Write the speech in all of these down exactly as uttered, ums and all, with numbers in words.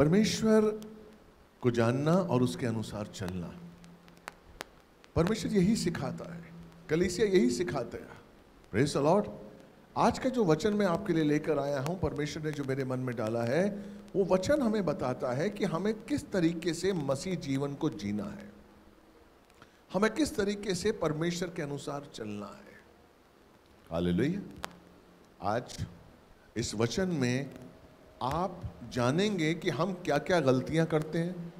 परमेश्वर को जानना और उसके अनुसार चलना, परमेश्वर यही सिखाता है, कलीसिया यही सिखाते हैं। Praise the Lord. आज का जो वचन मैं आपके लिए लेकर आया हूँ, परमेश्वर ने जो मेरे मन में डाला है, वो वचन हमें बताता है कि हमें किस तरीके से मसीह जीवन को जीना है, हमें किस तरीके से परमेश्वर के अनुसार चलना है। हालेलुया। आज इस वचन में आप जानेंगे कि हम क्या क्या गलतियां करते हैं,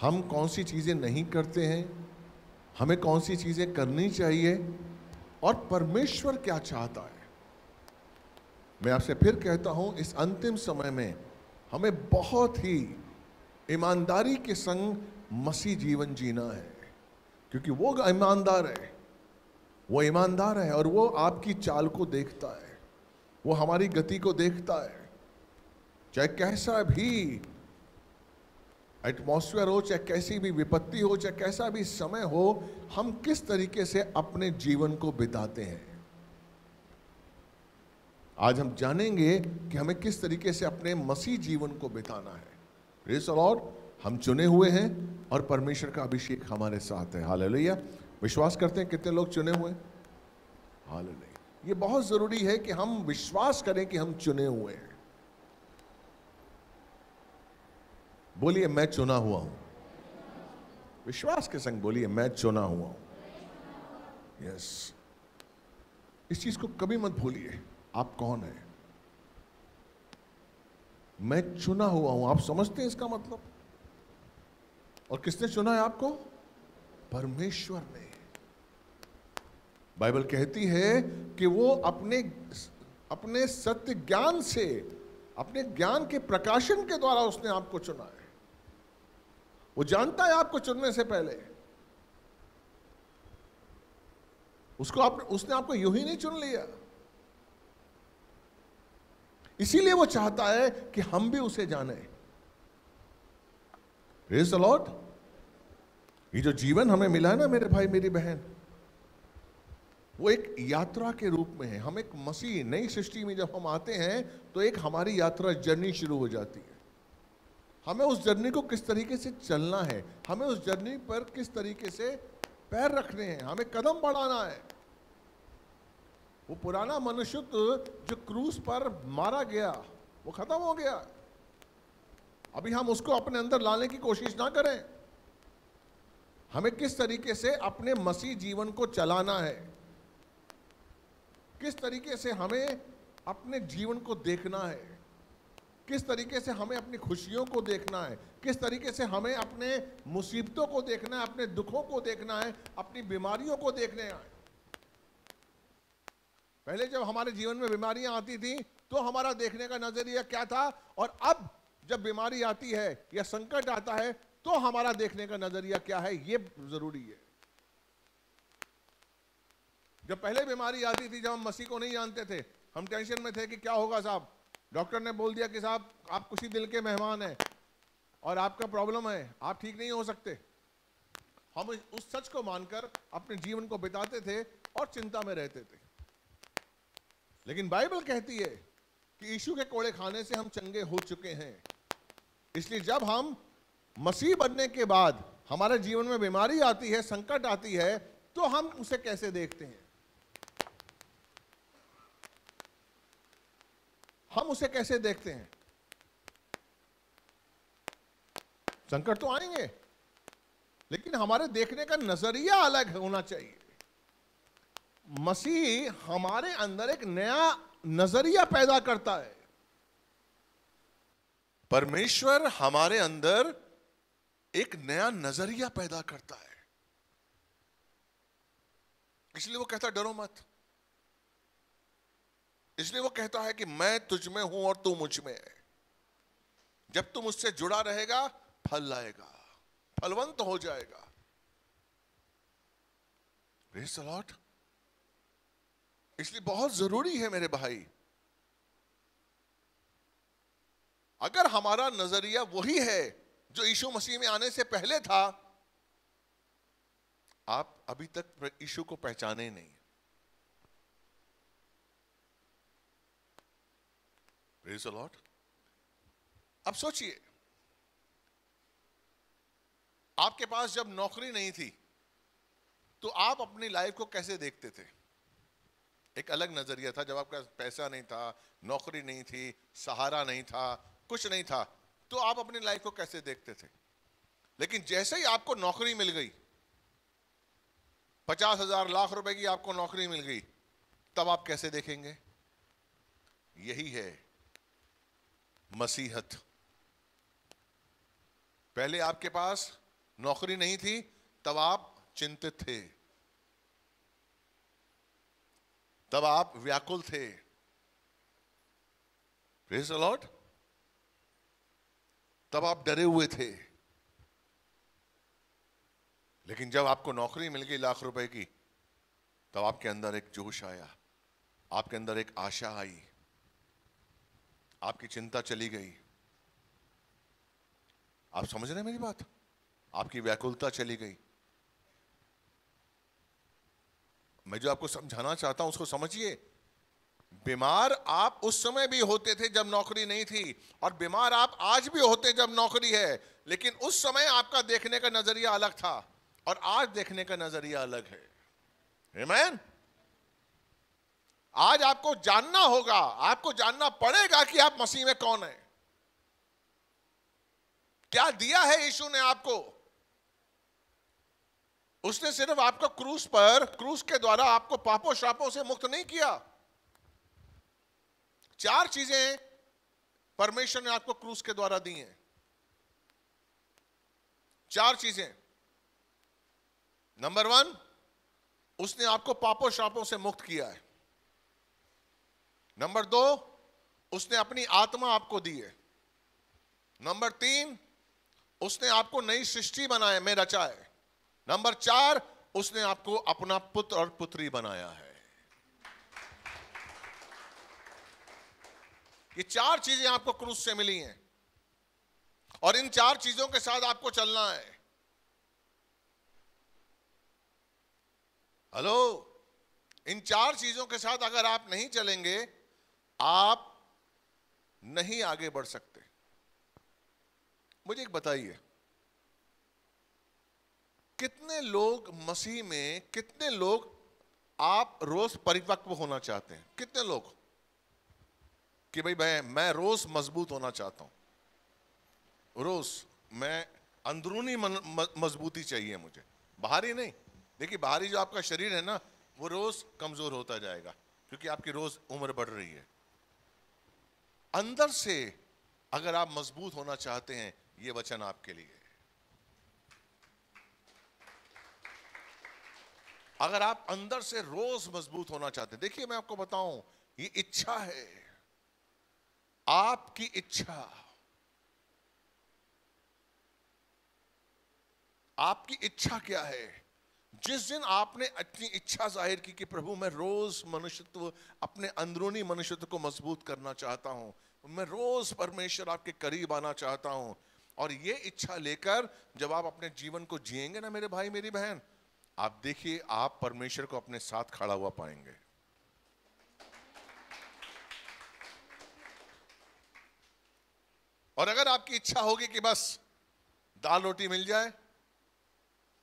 हम कौन सी चीज़ें नहीं करते हैं, हमें कौन सी चीज़ें करनी चाहिए और परमेश्वर क्या चाहता है। मैं आपसे फिर कहता हूं, इस अंतिम समय में हमें बहुत ही ईमानदारी के संग मसीह जीवन जीना है, क्योंकि वो ईमानदार है, वो ईमानदार है और वो आपकी चाल को देखता है, वो हमारी गति को देखता है। चाहे कैसा भी एटमॉस्फेयर हो, चाहे कैसी भी विपत्ति हो, चाहे कैसा भी समय हो, हम किस तरीके से अपने जीवन को बिताते हैं। आज हम जानेंगे कि हमें किस तरीके से अपने मसीह जीवन को बिताना है। Praise the Lord. हम चुने हुए हैं और परमेश्वर का अभिषेक हमारे साथ है। हालेलुया। विश्वास करते हैं? कितने लोग चुने हुए? हालेलुया। ये बहुत ज़रूरी है कि हम विश्वास करें कि हम चुने हुए हैं। बोलिए, मैं चुना हुआ हूं। विश्वास के संग बोलिए, मैं चुना हुआ हूं। यस, इस चीज को कभी मत भूलिए, आप कौन है। मैं चुना हुआ हूं। आप समझते हैं इसका मतलब? और किसने चुना है आपको? परमेश्वर ने। बाइबल कहती है कि वो अपने अपने सत्य ज्ञान से, अपने ज्ञान के प्रकाशन के द्वारा उसने आपको चुना है। वो जानता है आपको चुनने से पहले, उसको आप, उसने आपको यूं ही नहीं चुन लिया। इसीलिए वो चाहता है कि हम भी उसे जाने। Praise the Lord. ये जो जीवन हमें मिला है ना मेरे भाई मेरी बहन, वो एक यात्रा के रूप में है। हम एक मसीह, नई सृष्टि में जब हम आते हैं तो एक हमारी यात्रा, जर्नी शुरू हो जाती है। हमें उस जर्नी को किस तरीके से चलना है, हमें उस जर्नी पर किस तरीके से पैर रखने हैं, हमें कदम बढ़ाना है। वो पुराना मनुष्य जो क्रूस पर मारा गया, वो खत्म हो गया। अभी हम उसको अपने अंदर लाने की कोशिश ना करें। हमें किस तरीके से अपने मसीह जीवन को चलाना है, किस तरीके से हमें अपने जीवन को देखना है, किस तरीके से हमें अपनी खुशियों को देखना है, किस तरीके से हमें अपने मुसीबतों को देखना है, अपने दुखों को देखना है, अपनी बीमारियों को देखना है। पहले जब हमारे जीवन में बीमारियां आती थी तो हमारा देखने का नजरिया क्या था, और अब जब बीमारी आती है या संकट आता है तो हमारा देखने का नजरिया क्या है, ये जरूरी है। जब पहले बीमारी आती थी, जब हम मसीह को नहीं जानते थे, हम टेंशन में थे कि क्या होगा साहब। डॉक्टर ने बोल दिया कि साहब आप कुछ ही दिल के मेहमान हैं और आपका प्रॉब्लम है, आप ठीक नहीं हो सकते। हम उस सच को मानकर अपने जीवन को बिताते थे और चिंता में रहते थे। लेकिन बाइबल कहती है कि यीशु के कोड़े खाने से हम चंगे हो चुके हैं। इसलिए जब हम मसीह बनने के बाद हमारे जीवन में बीमारी आती है, संकट आती है, तो हम उसे कैसे देखते हैं, हम उसे कैसे देखते हैं। संकट तो आएंगे, लेकिन हमारे देखने का नजरिया अलग होना चाहिए। मसीह हमारे अंदर एक नया नजरिया पैदा करता है। परमेश्वर हमारे अंदर एक नया नजरिया पैदा करता है। इसलिए वो कहता, डरो मत। इसलिए वो कहता है कि मैं तुझ में हूं और तू मुझ में है। जब तुम मुझसे जुड़ा रहेगा, फल लाएगा, फलवंत हो जाएगा। Praise the Lord. इसलिए बहुत जरूरी है मेरे भाई, अगर हमारा नजरिया वही है जो यीशु मसीह में आने से पहले था। आप अभी तक यीशु को पहचाने नहीं। Praise the Lord. अब सोचिए, आपके पास जब नौकरी नहीं थी तो आप अपनी लाइफ को कैसे देखते थे? एक अलग नजरिया था। जब आपके पास पैसा नहीं था, नौकरी नहीं थी, सहारा नहीं था, कुछ नहीं था, तो आप अपनी लाइफ को कैसे देखते थे? लेकिन जैसे ही आपको नौकरी मिल गई, पचास हजार लाख रुपए की आपको नौकरी मिल गई, तब आप कैसे देखेंगे? यही है मसीहत। पहले आपके पास नौकरी नहीं थी, तब आप चिंतित थे, तब आप व्याकुल थे। Praise the Lord. तब आप डरे हुए थे। लेकिन जब आपको नौकरी मिल गई लाख रुपए की, तब आपके अंदर एक जोश आया, आपके अंदर एक आशा आई, आपकी चिंता चली गई। आप समझ रहे हैं मेरी बात? आपकी व्याकुलता चली गई। मैं जो आपको समझाना चाहता हूं उसको समझिए। बीमार आप उस समय भी होते थे जब नौकरी नहीं थी, और बीमार आप आज भी होते हैं जब नौकरी है। लेकिन उस समय आपका देखने का नजरिया अलग था और आज देखने का नजरिया अलग है। आमीन। आज आपको जानना होगा, आपको जानना पड़ेगा कि आप मसीह में कौन है, क्या दिया है यीशु ने आपको। उसने सिर्फ आपको क्रूस पर, क्रूस के द्वारा आपको पापों शापों से मुक्त नहीं किया। चार चीजें परमेश्वर ने आपको क्रूस के द्वारा दी हैं, चार चीजें। नंबर वन, उसने आपको पापों शापों से मुक्त किया है। नंबर दो, उसने अपनी आत्मा आपको दी है। नंबर तीन, उसने आपको नई सृष्टि बनाए में रचा है। नंबर चार, उसने आपको अपना पुत्र और पुत्री बनाया है। ये चार चीजें आपको क्रूस से मिली हैं और इन चार चीजों के साथ आपको चलना है। हेलो। इन चार चीजों के साथ अगर आप नहीं चलेंगे, आप नहीं आगे बढ़ सकते। मुझे एक बताइए, कितने लोग मसीह में, कितने लोग आप रोज परिपक्व होना चाहते हैं? कितने लोग कि भाई भाई मैं रोज मजबूत होना चाहता हूं, रोज मैं अंदरूनी मजबूती चाहिए मुझे, बाहरी नहीं। देखिए, बाहरी जो आपका शरीर है ना, वो रोज कमजोर होता जाएगा क्योंकि आपकी रोज उम्र बढ़ रही है। अंदर से अगर आप मजबूत होना चाहते हैं, ये वचन आपके लिए। अगर आप अंदर से रोज मजबूत होना चाहते हैं, देखिए मैं आपको बताऊं, ये इच्छा है, आपकी इच्छा, आपकी इच्छा क्या है? जिस दिन आपने अपनी इच्छा जाहिर की कि प्रभु मैं रोज मनुष्यत्व, अपने अंदरूनी मनुष्यत्व को मजबूत करना चाहता हूं, मैं रोज परमेश्वर आपके करीब आना चाहता हूं, और ये इच्छा लेकर जब आप अपने जीवन को जिएंगे ना मेरे भाई मेरी बहन, आप देखिए आप परमेश्वर को अपने साथ खड़ा हुआ पाएंगे। और अगर आपकी इच्छा होगी कि बस दाल रोटी मिल जाए,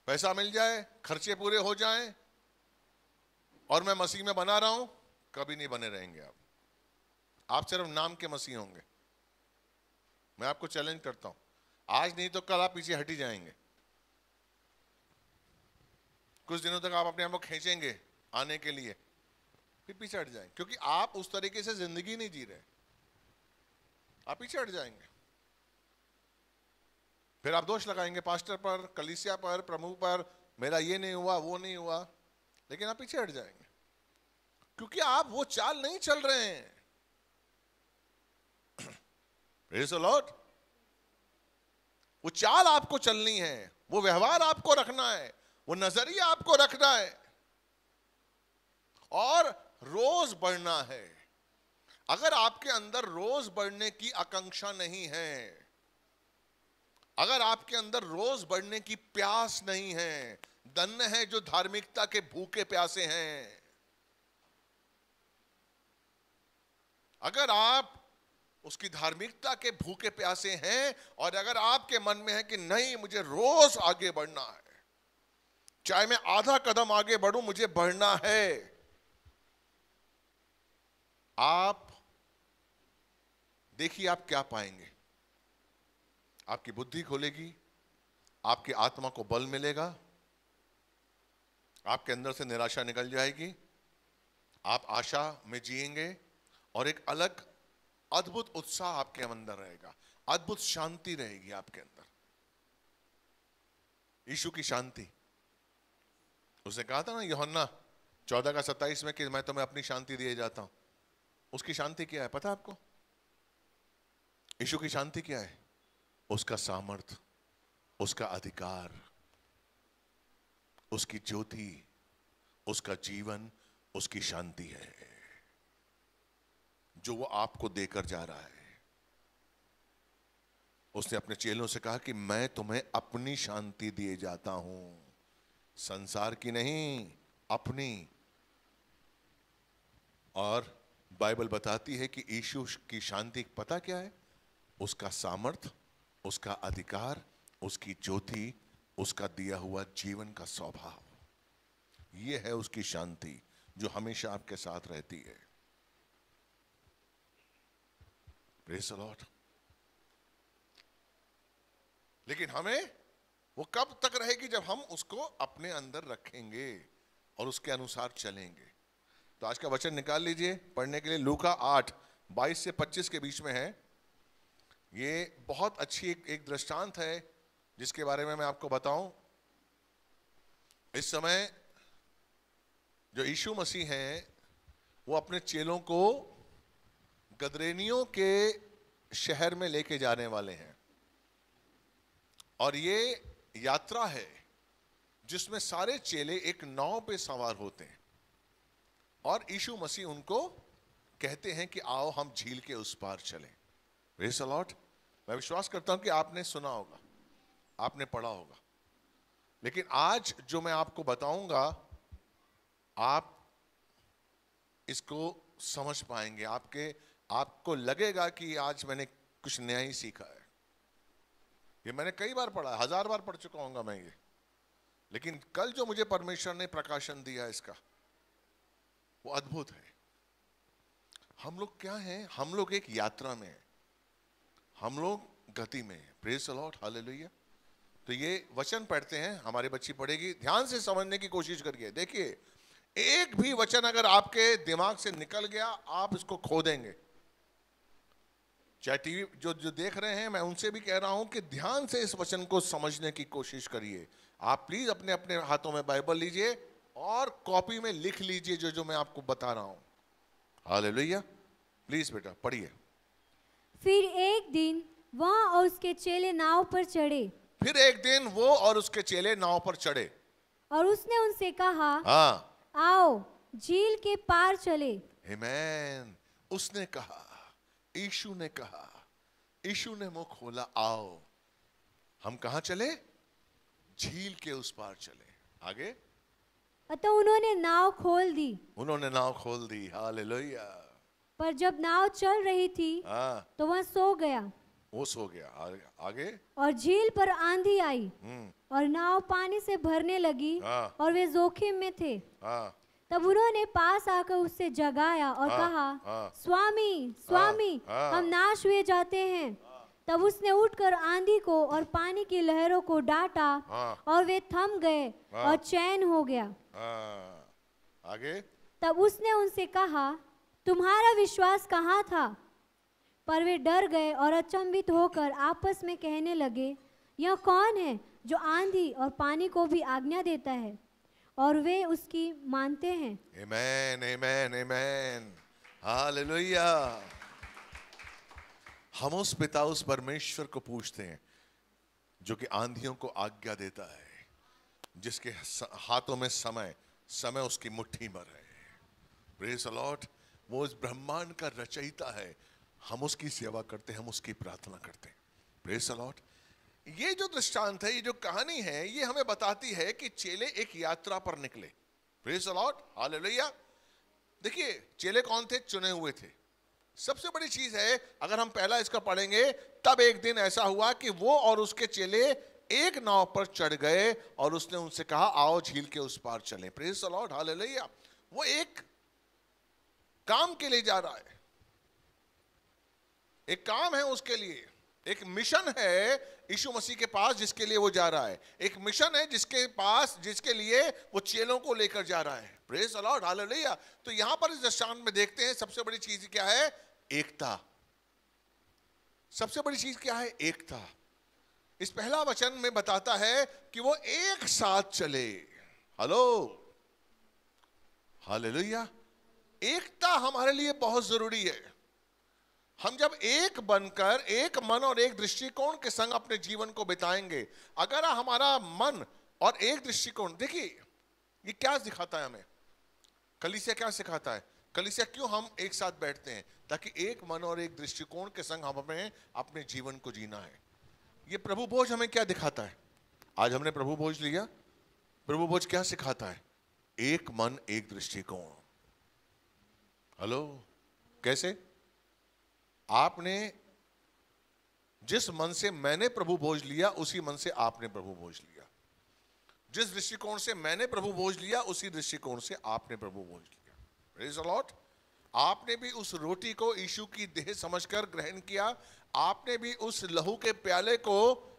पैसा मिल जाए, खर्चे पूरे हो जाएं और मैं मसीह में बना रहा हूं, कभी नहीं बने रहेंगे आप। आप सिर्फ नाम के मसीह होंगे। मैं आपको चैलेंज करता हूं, आज नहीं तो कल आप पीछे हटी जाएंगे। कुछ दिनों तक आप अपने आप को खींचेंगे आने के लिए, फिर पीछे हट जाएंगे क्योंकि आप उस तरीके से जिंदगी नहीं जी रहे। आप पीछे हट जाएंगे, फिर आप दोष लगाएंगे पास्टर पर, कलीसिया पर, प्रभु पर, मेरा ये नहीं हुआ, वो नहीं हुआ। लेकिन आप पीछे हट जाएंगे क्योंकि आप वो चाल नहीं चल रहे हैं। Praise the Lord. वो चाल आपको चलनी है, वो व्यवहार आपको रखना है, वो नजरिया आपको रखना है और रोज बढ़ना है। अगर आपके अंदर रोज बढ़ने की आकांक्षा नहीं है, अगर आपके अंदर रोज बढ़ने की प्यास नहीं है, धन्य है जो धार्मिकता के भूखे प्यासे हैं। अगर आप उसकी धार्मिकता के भूखे प्यासे हैं। और अगर आपके मन में है कि नहीं मुझे रोज आगे बढ़ना है, चाहे मैं आधा कदम आगे बढ़ूं, मुझे बढ़ना है, आप देखिए आप क्या पाएंगे। आपकी बुद्धि खोलेगी, आपकी आत्मा को बल मिलेगा, आपके अंदर से निराशा निकल जाएगी, आप आशा में जिएंगे और एक अलग अद्भुत उत्साह आपके अंदर रहेगा, अद्भुत शांति रहेगी आपके अंदर, यीशु की शांति। उसने कहा था ना यूहन्ना चौदह का सत्ताईस में कि मैं तुम्हें अपनी शांति दिए जाता हूं। उसकी शांति क्या है पता है आपको? यीशु की शांति क्या है? उसका सामर्थ, उसका अधिकार, उसकी ज्योति, उसका जीवन, उसकी शांति है जो वो आपको देकर जा रहा है। उसने अपने चेलों से कहा कि मैं तुम्हें अपनी शांति दिए जाता हूं, संसार की नहीं, अपनी। और बाइबल बताती है कि यीशु की शांति पता क्या है? उसका सामर्थ, उसका अधिकार, उसकी ज्योति, उसका दिया हुआ जीवन का स्वभाव। यह है उसकी शांति जो हमेशा आपके साथ रहती है। Praise the Lord. लेकिन हमें वो कब तक रहेगी? जब हम उसको अपने अंदर रखेंगे और उसके अनुसार चलेंगे। तो आज का वचन निकाल लीजिए पढ़ने के लिए। लूका आठ बाईस से पच्चीस के बीच में है। ये बहुत अच्छी एक, एक दृष्टांत है जिसके बारे में मैं आपको बताऊं। इस समय जो यीशु मसीह हैं वो अपने चेलों को गदरेनियों के शहर में लेके जाने वाले हैं और ये यात्रा है जिसमें सारे चेले एक नाव पे सवार होते हैं और यीशु मसीह उनको कहते हैं कि आओ हम झील के उस पार चलें। Praise the Lord. मैं विश्वास करता हूं कि आपने सुना होगा, आपने पढ़ा होगा, लेकिन आज जो मैं आपको बताऊंगा आप इसको समझ पाएंगे। आपके आपको लगेगा कि आज मैंने कुछ नया ही सीखा है। ये मैंने कई बार पढ़ा है, हजार बार पढ़ चुका हूँगा मैं ये, लेकिन कल जो मुझे परमेश्वर ने प्रकाशन दिया इसका वो अद्भुत है। हम लोग क्या हैं? हम लोग एक यात्रा में हैं, हम लोग गति में हैं। Praise the Lord, hallelujah. तो ये वचन पढ़ते हैं, हमारी बच्ची पढ़ेगी। ध्यान से समझने की कोशिश करिए। देखिए एक भी वचन अगर आपके दिमाग से निकल गया आप इसको खो देंगे। चाहे टीवी जो जो देख रहे हैं, मैं उनसे भी कह रहा हूं कि ध्यान से इस वचन को समझने की कोशिश करिए। आप प्लीज अपने अपने हाथों में बाइबल लीजिए और कॉपी में लिख लीजिए जो जो मैं आपको बता रहा हूं। हालेलुया। प्लीज बेटा पढ़िए। फिर एक दिन वह और उसके चेले नाव पर चढ़े। फिर एक दिन वो और उसके चेले नाव पर चढ़े और उसने उनसे कहा, हाँ, आओ झील के पार चले। आमीन। उसने कहा, यीशु ने कहा, यीशु ने मुंह खोला, आओ हम कहां चले? झील के उस पार चले। आगे। अतः उन्होंने नाव खोल दी। उन्होंने नाव खोल दी। हालेलुया। पर जब नाव चल रही थी तो वह सो गया। वो सो गया। आगे। और झील पर आंधी आई और नाव पानी से भरने लगी और वे जोखिम में थे। तब उन्होंने पास आकर उससे जगाया और कहा, स्वामी स्वामी हम नाश हुए जाते हैं। तब उसने उठकर आंधी को और पानी की लहरों को डांटा और वे थम गए और चैन हो गया। आगे। तब उसने उनसे कहा, तुम्हारा विश्वास कहाँ था? पर वे डर गए और अचंभित होकर आपस में कहने लगे, यह कौन है जो आंधी और पानी को भी आज्ञा देता है और वे उसकी मानते हैं। आमीन, आमीन, आमीन, हालेलुया। हम उस पिता, उस परमेश्वर को पूछते हैं जो कि आंधियों को आज्ञा देता है, जिसके हाथों में समय समय उसकी मुट्ठी में है। Praise the Lord. वो इस ब्रह्मांड का रचयिता है। हम उसकी सेवा करते हैं, हम उसकी प्रार्थना करते हैं। Praise the Lord. ये जो दृष्टांत है, ये जो कहानी है, ये हमें बताती है कि चेले एक यात्रा पर निकले। Praise the Lord, hallelujah. देखिए चेले कौन थे? चुने हुए थे, सबसे बड़ी चीज है, अगर हम पहला इसका पढ़ेंगे, तब एक दिन ऐसा हुआ कि वो और उसके चेले एक नाव पर चढ़ गए और उसने उनसे कहा आओ झील के उस पार चलें। Praise the Lord, hallelujah. वो एक काम के लिए जा रहा है, एक काम है उसके लिए, एक मिशन है यीशु मसीह के पास जिसके लिए वो जा रहा है, एक मिशन है जिसके पास जिसके लिए वो चेलों को लेकर जा रहा है। Praise the Lord, hallelujah. तो यहां पर इस दृष्टांत में देखते हैं सबसे बड़ी चीज क्या है, एकता। सबसे बड़ी चीज क्या है, एकता। इस पहला वचन में बताता है कि वो एक साथ चले। Hello, hallelujah. एकता हमारे लिए बहुत जरूरी है। हम जब एक बनकर एक मन और एक दृष्टिकोण के संग अपने जीवन को बिताएंगे, अगर हमारा मन और एक दृष्टिकोण, देखिए ये क्या दिखाता है हमें, कलीसिया क्या सिखाता है, कलीसिया क्यों हम एक साथ बैठते हैं, ताकि एक मन और एक दृष्टिकोण के संग हमें अपने जीवन को जीना है। ये प्रभु भोज हमें क्या दिखाता है, आज हमने प्रभु भोज लिया, प्रभु भोज क्या सिखाता है, एक मन एक दृष्टिकोण। हेलो, कैसे? आपने जिस मन से मैंने प्रभु भोज लिया उसी मन से आपने प्रभु भोज लिया, जिस दृष्टिकोण से मैंने प्रभु भोज लिया उसी दृष्टिकोण से आपने प्रभु भोज लिया। Praise the Lord. आपने भी उस रोटी को यीशु की देह समझकर ग्रहण किया, आपने भी उस लहू के प्याले को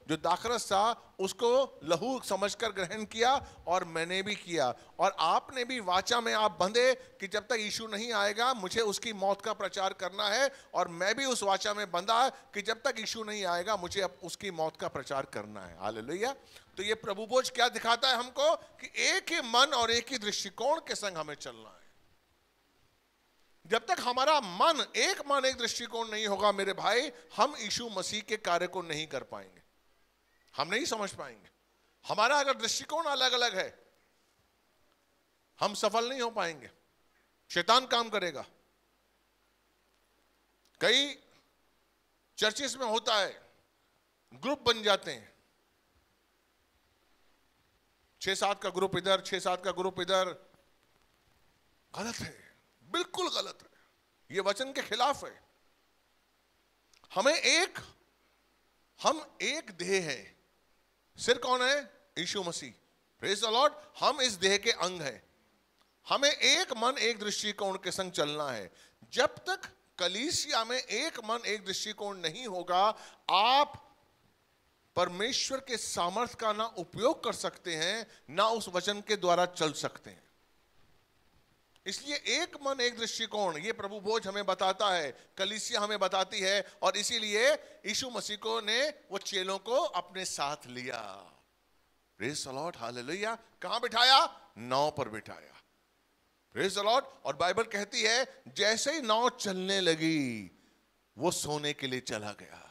जो दाखरस था उसको लहू समझकर ग्रहण किया, और मैंने भी किया। और आपने भी वाचा में आप बंधे कि जब तक यीशु नहीं आएगा मुझे उसकी मौत का प्रचार करना है, और मैं भी उस वाचा में बंधा कि जब तक यीशु नहीं आएगा मुझे अब उसकी मौत का प्रचार करना है। हालेलुया। तो ये प्रभु भोज क्या दिखाता है हमको, कि एक ही मन और एक ही दृष्टिकोण के संग हमें चलना है। जब तक हमारा मन एक मन एक दृष्टिकोण नहीं होगा मेरे भाई, हम यीशु मसीह के कार्य को नहीं कर पाएंगे, हम नहीं समझ पाएंगे। हमारा अगर दृष्टिकोण अलग अलग है, हम सफल नहीं हो पाएंगे, शैतान काम करेगा। कई चर्चेस में होता है, ग्रुप बन जाते हैं, छह सात का ग्रुप इधर, छह सात का ग्रुप इधर। गलत है, बिल्कुल गलत है, ये वचन के खिलाफ है। हमें एक, हम एक देह हैं। सिर कौन है? यीशु मसीह। Praise the Lord. हम इस देह के अंग हैं, हमें एक मन एक दृष्टिकोण के संग चलना है। जब तक कलीसिया में एक मन एक दृष्टिकोण नहीं होगा, आप परमेश्वर के सामर्थ का ना उपयोग कर सकते हैं, ना उस वचन के द्वारा चल सकते हैं। इसलिए एक मन एक दृष्टिकोण ये प्रभु भोज हमें बताता है, कलीसिया हमें बताती है, और इसीलिए यीशु मसीह को ने वो चेलों को अपने साथ लिया। Praise the Lord, hallelujah. कहां बिठाया? नाव पर बिठाया। Praise the Lord. और बाइबल कहती है जैसे ही नाव चलने लगी वो सोने के लिए चला गया।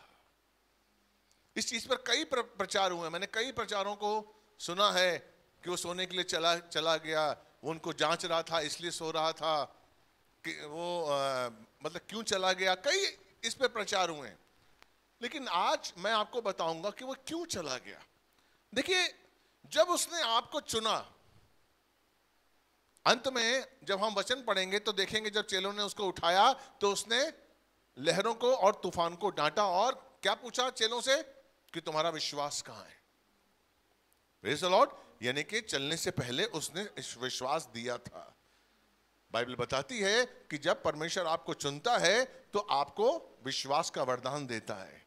इस चीज पर कई प्रचार हुए, मैंने कई प्रचारों को सुना है कि वो सोने के लिए चला चला गया, उनको जांच रहा था इसलिए सो रहा था, कि वो आ, मतलब क्यों चला गया। कई इस पे प्रचार हुए, लेकिन आज मैं आपको बताऊंगा कि वो क्यों चला गया। देखिए, जब उसने आपको चुना, अंत में जब हम वचन पढ़ेंगे तो देखेंगे जब चेलों ने उसको उठाया तो उसने लहरों को और तूफान को डांटा और क्या पूछा चेलों से, कि तुम्हारा विश्वास कहाँ है। Praise the Lord. यानी कि चलने से पहले उसने विश्वास दिया था। बाइबल बताती है कि जब परमेश्वर आपको चुनता है तो आपको विश्वास का वरदान देता है,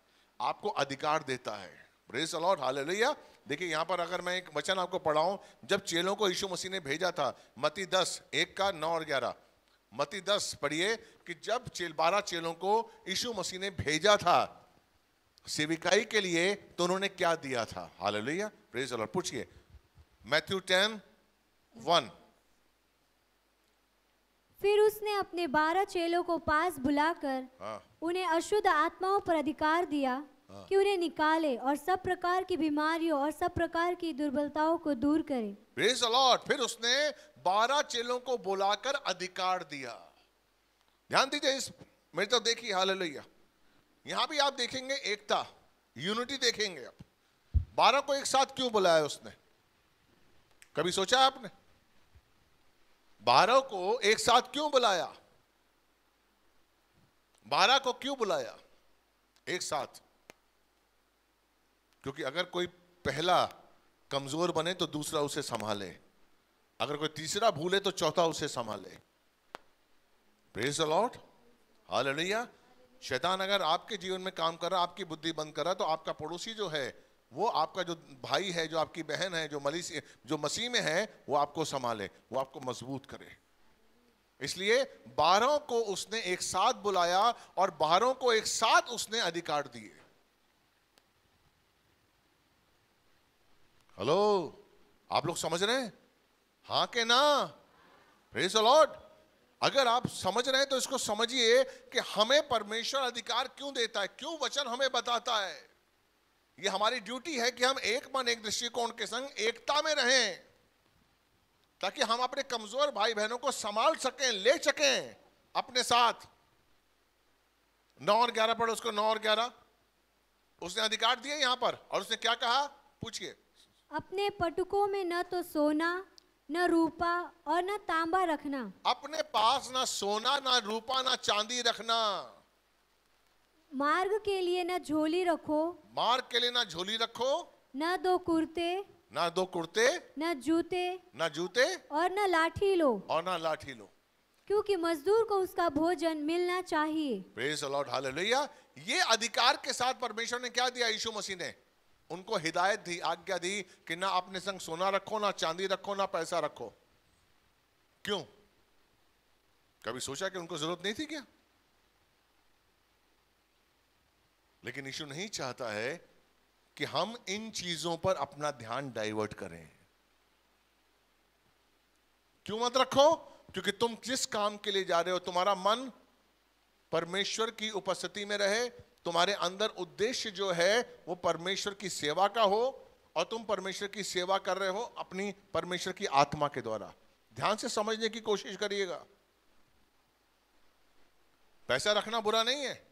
आपको अधिकार देता है। Praise the Lord, hallelujah. देखिए यहाँ पर अगर मैं एक वचन आपको पढ़ाऊं, जब चेलों को यीशु मसीह ने भेजा था, मत्ती दस एक का नौ और ग्यारह, मत्ती दस पढ़िए, कि जब चेल बारह चेलों को यीशु मसीह ने भेजा था सेविकाई के लिए तो उन्होंने क्या दिया था। Hallelujah, praise the Lord. पूछिए मैथ्यू टेन वन। फिर उसने अपने बारह चेलों को पास बुलाकर हाँ। उन्हें अशुद्ध आत्माओं पर अधिकार दिया हाँ। कि उन्हें निकाले और सब प्रकार की बीमारियों और सब प्रकार की दुर्बलताओं को दूर करे। Praise the Lord. फिर उसने बारह चेलों को बुलाकर अधिकार दिया। ध्यान दीजिए इस मेरी तो देखिए, हालेलुया। यहाँ भी आप देखेंगे एकता, यूनिटी देखेंगे आप। बारह को एक साथ क्यों बुलाया उसने, कभी सोचा आपने? बारह को एक साथ क्यों बुलाया? बारह को क्यों बुलाया एक साथ? क्योंकि अगर कोई पहला कमजोर बने तो दूसरा उसे संभाले, अगर कोई तीसरा भूले तो चौथा उसे संभाले। Praise the Lord, hallelujah. शैतान अगर आपके जीवन में काम कर रहा, आपकी बुद्धि बंद कर रहा, तो आपका पड़ोसी जो है, वो आपका जो भाई है, जो आपकी बहन है, जो मसीह जो मसीह में है, वो आपको संभाले, वो आपको मजबूत करे। इसलिए बारह को उसने एक साथ बुलाया और बारह को एक साथ उसने अधिकार दिए। हेलो, आप लोग समझ रहे हैं? हाँ के ना? Praise the Lord. अगर आप समझ रहे हैं तो इसको समझिए कि हमें परमेश्वर अधिकार क्यों देता है, क्यों वचन हमें बताता है। ये हमारी ड्यूटी है कि हम एक मन एक दृष्टिकोण के संग एकता में रहें, ताकि हम अपने कमजोर भाई बहनों को संभाल सकें, ले सकें अपने साथ। नौ और ग्यारह पढ़ो, उसको नौ और ग्यारह उसने अधिकार दिए यहाँ पर। और उसने क्या कहा, पूछिए। अपने पटुकों में न तो सोना न रूपा और न तांबा रखना। अपने पास ना सोना ना रूपा ना चांदी रखना। मार्ग के लिए ना झोली रखो। मार्ग के लिए ना झोली रखो। ना दो कुर्ते ना दो कुर्ते ना जूते ना जूते और ना लाठी लो और ना लाठी लो, क्योंकि मजदूर को उसका भोजन मिलना चाहिए। Praise the Lord, hallelujah. ये अधिकार के साथ परमेश्वर ने क्या दिया? यीशु मसीह ने उनको हिदायत दी, आज्ञा दी कि ना अपने संग सोना रखो, ना चांदी रखो, ना पैसा रखो। क्यों? कभी सोचा कि उनको जरूरत नहीं थी क्या? लेकिन यीशु नहीं चाहता है कि हम इन चीजों पर अपना ध्यान डाइवर्ट करें। क्यों मत रखो? क्योंकि तुम जिस काम के लिए जा रहे हो, तुम्हारा मन परमेश्वर की उपस्थिति में रहे, तुम्हारे अंदर उद्देश्य जो है वो परमेश्वर की सेवा का हो, और तुम परमेश्वर की सेवा कर रहे हो अपनी परमेश्वर की आत्मा के द्वारा। ध्यान से समझने की कोशिश करिएगा। पैसा रखना बुरा नहीं है,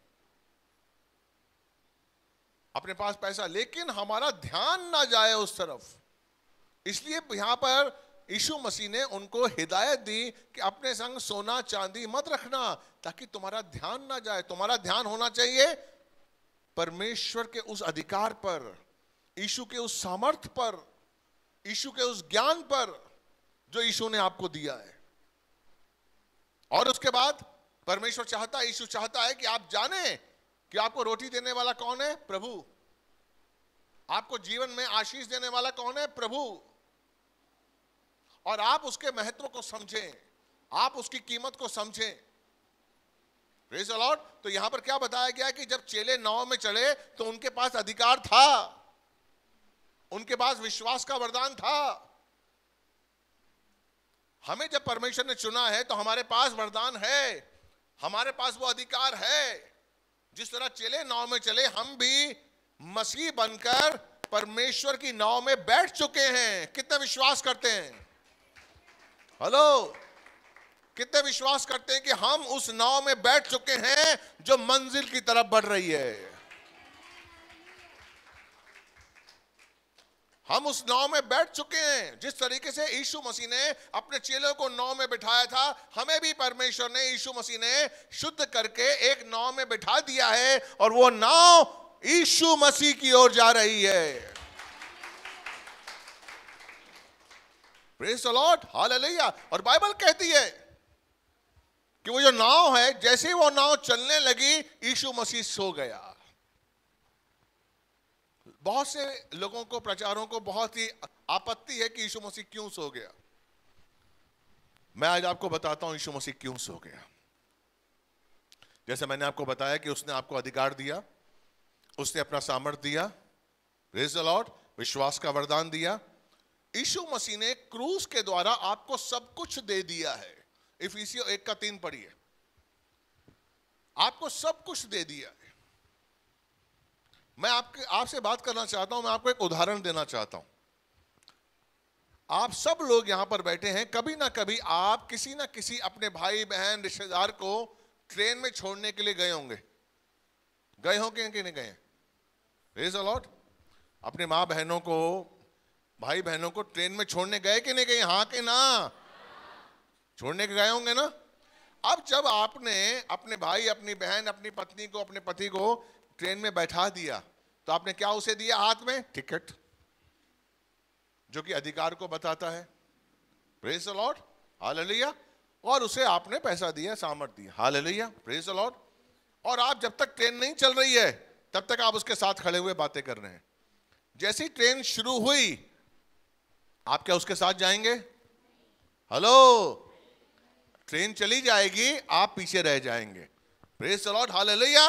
अपने पास पैसा, लेकिन हमारा ध्यान ना जाए उस तरफ। इसलिए यहां पर यीशु मसीह ने उनको हिदायत दी कि अपने संग सोना चांदी मत रखना, ताकि तुम्हारा ध्यान ना जाए। तुम्हारा ध्यान होना चाहिए परमेश्वर के उस अधिकार पर, यीशु के उस सामर्थ पर, यीशु के उस ज्ञान पर जो यीशु ने आपको दिया है। और उसके बाद परमेश्वर चाहता है, यीशु चाहता है कि आप जाने कि आपको रोटी देने वाला कौन है? प्रभु। आपको जीवन में आशीष देने वाला कौन है? प्रभु। और आप उसके महत्व को समझें, आप उसकी कीमत को समझें। Praise the Lord. तो यहां पर क्या बताया गया कि जब चेले नाव में चले तो उनके पास अधिकार था, उनके पास विश्वास का वरदान था। हमें जब परमेश्वर ने चुना है तो हमारे पास वरदान है, हमारे पास वो अधिकार है। जिस तरह चेले नाव में चले, हम भी मसीह बनकर परमेश्वर की नाव में बैठ चुके हैं। कितने विश्वास करते हैं? हेलो, कितने विश्वास करते हैं कि हम उस नाव में बैठ चुके हैं जो मंजिल की तरफ बढ़ रही है? हम उस नाव में बैठ चुके हैं। जिस तरीके से यीशु मसीह ने अपने चेलों को नाव में बिठाया था, हमें भी परमेश्वर ने, यीशु मसीह ने शुद्ध करके एक नाव में बिठा दिया है, और वो नाव यीशु मसीह की ओर जा रही है। Praise the Lord, hallelujah. और बाइबल कहती है कि वो जो नाव है, जैसे ही वो नाव चलने लगी, यीशु मसीह सो गया। बहुत से लोगों को, प्रचारों को बहुत ही आपत्ति है कि यीशु मसीह क्यों सो गया। मैं आज आपको बताता हूं यीशु मसीह क्यों सो गया। जैसे मैंने आपको बताया कि उसने आपको अधिकार दिया, उसने अपना सामर्थ दिया, प्रेज द लॉर्ड, विश्वास का वरदान दिया। यीशु मसीह ने क्रूस के द्वारा आपको सब कुछ दे दिया है। इफिसियों एक का तीन पढ़िए। आपको सब कुछ दे दिया है। मैं आपके आपसे बात करना चाहता हूं, मैं आपको एक उदाहरण देना चाहता हूं। आप सब लोग यहां पर बैठे हैं, कभी ना कभी आप किसी ना किसी अपने भाई बहन रिश्तेदार को ट्रेन में छोड़ने के लिए गए होंगे। गए होंगे कि नहीं गए? Praise the Lord. अपने माँ बहनों को, भाई बहनों को ट्रेन में छोड़ने गए कि नहीं गए? हाँ के ना? छोड़ने के गए होंगे ना। अब जब आपने अपने भाई, अपनी बहन, अपनी पत्नी को, अपने पति को ट्रेन में बैठा दिया तो आपने क्या उसे दिया हाथ में? टिकट, जो कि अधिकार को बताता है। Praise the Lord, hallelujah. और उसे आपने पैसा दिया, सामर्थ्य दिया, हालेलुया, प्रेज द लॉर्ड। और आप जब तक ट्रेन नहीं चल रही है तब तक आप उसके साथ खड़े हुए बातें कर रहे हैं। जैसी ट्रेन शुरू हुई आप क्या उसके साथ जाएंगे? हेलो, ट्रेन चली जाएगी, आप पीछे रह जाएंगे। Praise the Lord, hallelujah.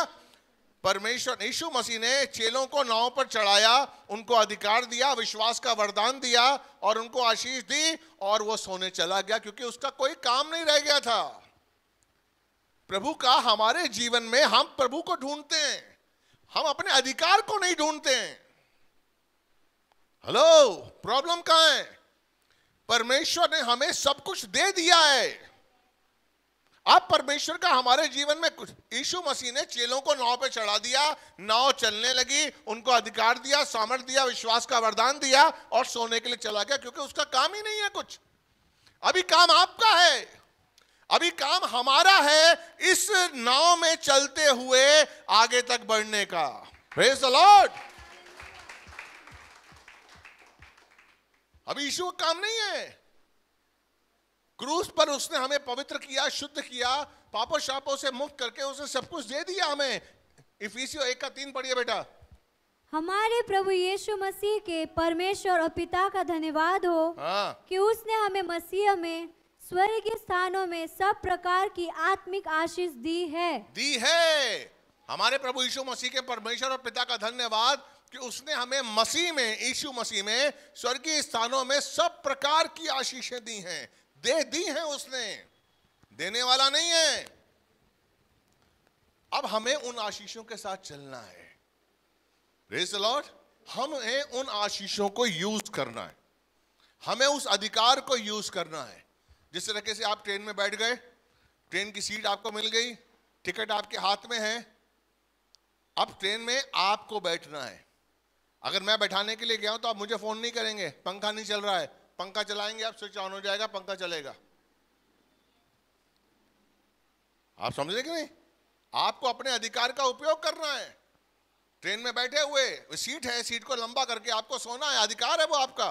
परमेश्वर यीशु मसीह ने चेलों को नाव पर चढ़ाया, उनको अधिकार दिया, विश्वास का वरदान दिया और उनको आशीष दी और वो सोने चला गया क्योंकि उसका कोई काम नहीं रह गया था। प्रभु का हमारे जीवन में, हम प्रभु को ढूंढते हैं, हम अपने अधिकार को नहीं ढूंढते हैं। हेलो, प्रॉब्लम कहां है? परमेश्वर ने हमें सब कुछ दे दिया है। अब परमेश्वर का हमारे जीवन में कुछ, यीशु मसीह ने चेलों को नाव पे चढ़ा दिया, नाव चलने लगी, उनको अधिकार दिया, सामर्थ दिया, विश्वास का वरदान दिया और सोने के लिए चला गया क्योंकि उसका काम ही नहीं है कुछ। अभी काम आपका है, अभी काम हमारा है इस नाव में चलते हुए आगे तक बढ़ने का। Praise the Lord. अभी यीशु का काम नहीं है। क्रूस पर उसने हमें पवित्र किया, शुद्ध किया, पापों शापों से मुक्त करके उसने सब कुछ दे दिया हमें। इफिसियों एक का तीन पढ़िए बेटा। हमारे प्रभु यीशु मसीह के परमेश्वर और पिता का धन्यवाद हो, हाँ। कि उसने हमें मसीह में स्वर्गीय स्थानों में सब प्रकार की आत्मिक आशीष दी है, दी है। हमारे प्रभु यीशु मसीह के परमेश्वर और पिता का धन्यवाद कि उसने हमें मसीह में, यीशु मसीह में स्वर्गीय स्थानों में सब प्रकार की आशीषें दी हैं, दे दी है उसने, देने वाला नहीं है। अब हमें उन आशीषों के साथ चलना है। Praise the Lord. हमें उन आशीषों को यूज करना है, हमें उस अधिकार को यूज करना है। जिस तरीके से आप ट्रेन में बैठ गए, ट्रेन की सीट आपको मिल गई, टिकट आपके हाथ में है, अब ट्रेन में आपको बैठना है। अगर मैं बैठाने के लिए गया हूं तो आप मुझे फोन नहीं करेंगे, पंखा नहीं चल रहा है, पंखा चलाएंगे आप, स्विच ऑन हो जाएगा, पंखा चलेगा। आप समझे कि नहीं? आपको अपने अधिकार का उपयोग करना है। ट्रेन में बैठे हुए सीट है, सीट को लंबा करके आपको सोना है, अधिकार है वो आपका।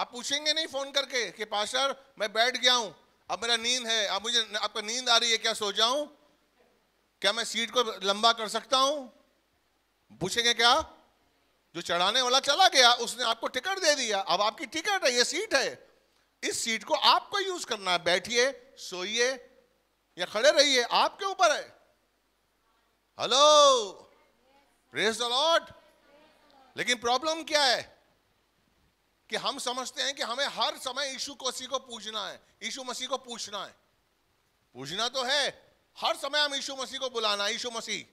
आप पूछेंगे नहीं फोन करके कि पास्टर मैं बैठ गया हूं, अब मेरा नींद है, अब मुझे आपको नींद आ रही है, क्या सो जाऊं, क्या मैं सीट को लंबा कर सकता हूं? पूछेंगे क्या? जो चढ़ाने वाला चला गया उसने आपको टिकट दे दिया, अब आपकी टिकट है, ये सीट है, इस सीट को आपको यूज करना है। बैठिए, सोइए या खड़े रहिए, आपके ऊपर है। Hello, praise the Lord. लेकिन प्रॉब्लम क्या है कि हम समझते हैं कि हमें हर समय यीशु मसीह को पूजना है, यीशु मसीह को पूछना है। पूजना तो है, हर समय हम यीशु मसीह को बुलाना, यीशु मसीह,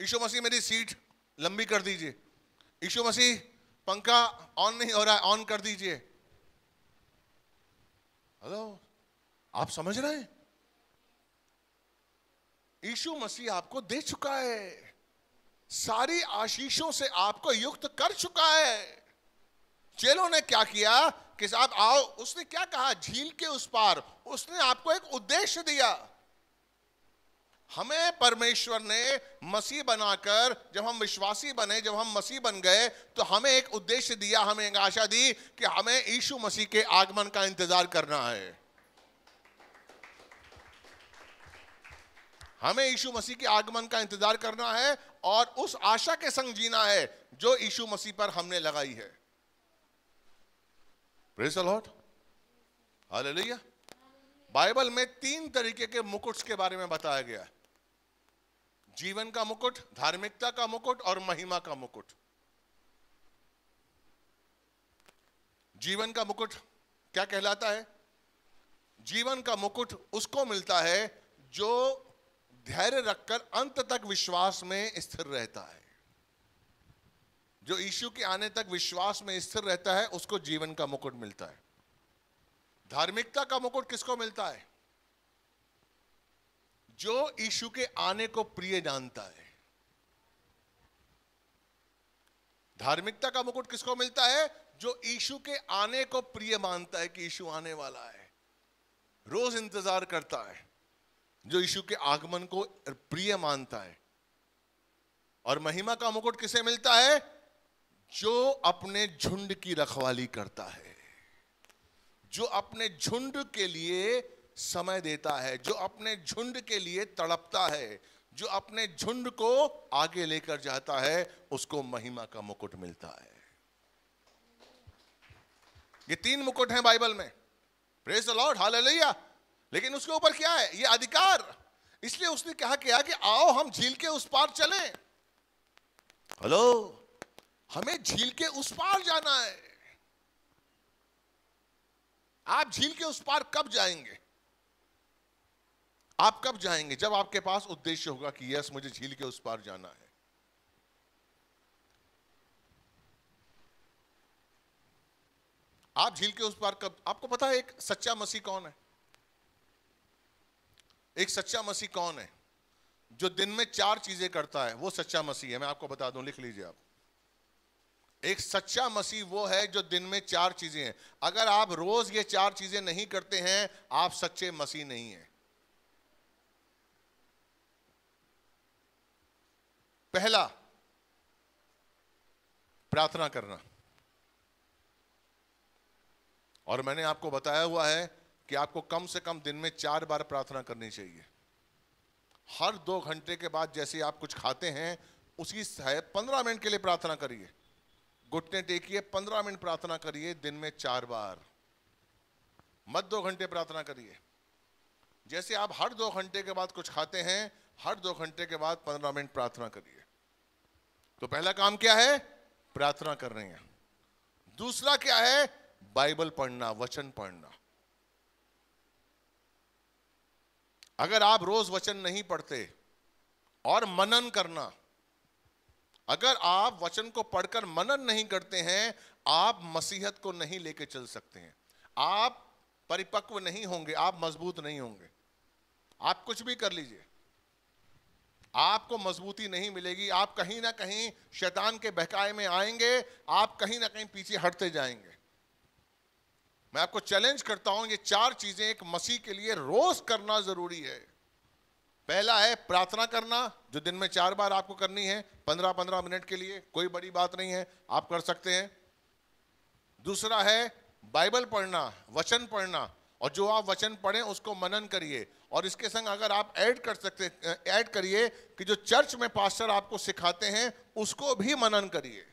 यीशु मसीह मेरी सीट लंबी कर दीजिए, यीशु मसीह पंखा ऑन नहीं हो रहा है, ऑन कर दीजिए। हेलो, आप समझ रहे हैं? यीशु मसीह आपको दे चुका है, सारी आशीषों से आपको युक्त कर चुका है। चेलों ने क्या किया कि साहब आओ, उसने क्या कहा? झील के उस पार। उसने आपको एक उद्देश्य दिया। हमें परमेश्वर ने मसीह बनाकर, जब हम विश्वासी बने, जब हम मसीह बन गए तो हमें एक उद्देश्य दिया, हमें एक आशा दी कि हमें यीशु मसीह के आगमन का इंतजार करना है। हमें यीशु मसीह के आगमन का इंतजार करना है और उस आशा के संग जीना है जो यीशु मसीह पर हमने लगाई है। Praise the Lord, hallelujah. Bible में तीन तरीके के मुकुट्स के बारे में बताया गया है, जीवन का मुकुट, धार्मिकता का मुकुट और महिमा का मुकुट। जीवन का मुकुट क्या कहलाता है? जीवन का मुकुट उसको मिलता है जो धैर्य रखकर अंत तक विश्वास में स्थिर रहता है। जो यीशु के आने तक विश्वास में स्थिर रहता है उसको जीवन का मुकुट मिलता है। धार्मिकता का मुकुट किसको मिलता है? जो यीशु के आने को प्रिय जानता है। धार्मिकता का मुकुट किसको मिलता है? जो यीशु के आने को प्रिय मानता है कि यीशु आने वाला है, रोज इंतजार करता है। जो यीशु के आगमन को प्रिय मानता है। और महिमा का मुकुट किसे मिलता है? जो अपने झुंड की रखवाली करता है, जो अपने झुंड के लिए समय देता है, जो अपने झुंड के लिए तड़पता है, जो अपने झुंड को आगे लेकर जाता है, उसको महिमा का मुकुट मिलता है। ये तीन मुकुट हैं बाइबल में। Praise the Lord, hallelujah. लेकिन उसके ऊपर क्या है? ये अधिकार। इसलिए उसने कहा क्या कि आओ हम झील के उस पार चलें। हेलो, हमें झील के उस पार जाना है। आप झील के उस पार कब जाएंगे? आप कब जाएंगे? जब आपके पास उद्देश्य होगा कि यस, मुझे झील के उस पार जाना है। आप झील के उस पार कब? आपको पता है एक सच्चा मसीह कौन है? एक सच्चा मसीह कौन है? जो दिन में चार चीजें करता है, वो सच्चा मसीह है। मैं आपको बता दूं, लिख लीजिए आप। एक सच्चा मसीह वो है जो दिन में चार चीजें हैं। अगर आप रोज ये चार चीजें नहीं करते हैं, आप सच्चे मसीह नहीं हैं। पहला, प्रार्थना करना। और मैंने आपको बताया हुआ है कि आपको कम से कम दिन में चार बार प्रार्थना करनी चाहिए। हर दो घंटे के बाद जैसे आप कुछ खाते हैं, उसी से पंद्रह मिनट के लिए प्रार्थना करिए। घुटने टेकिए, पंद्रह मिनट प्रार्थना करिए दिन में चार बार। मत दो घंटे प्रार्थना करिए। जैसे आप हर दो घंटे के बाद कुछ खाते हैं, हर दो घंटे के बाद पंद्रह मिनट प्रार्थना करिए। तो पहला काम क्या है? प्रार्थना कर रहे हैं। दूसरा क्या है? बाइबल पढ़ना, वचन पढ़ना। अगर आप रोज वचन नहीं पढ़ते, और मनन करना। अगर आप वचन को पढ़कर मनन नहीं करते हैं, आप मसीहत को नहीं लेके चल सकते हैं। आप परिपक्व नहीं होंगे, आप मजबूत नहीं होंगे। आप कुछ भी कर लीजिए, आपको मजबूती नहीं मिलेगी। आप कहीं ना कहीं शैतान के बहकाए में आएंगे, आप कहीं ना कहीं पीछे हटते जाएंगे। मैं आपको चैलेंज करता हूं, ये चार चीजें एक मसीह के लिए रोज करना जरूरी है। पहला है प्रार्थना करना, जो दिन में चार बार आपको करनी है, पंद्रह पंद्रह मिनट के लिए। कोई बड़ी बात नहीं है, आप कर सकते हैं। दूसरा है बाइबल पढ़ना, वचन पढ़ना। और जो आप वचन पढ़ें, उसको मनन करिए। और इसके संग अगर आप ऐड कर सकते, ऐड करिए कि जो चर्च में पास्टर आपको सिखाते हैं, उसको भी मनन करिए।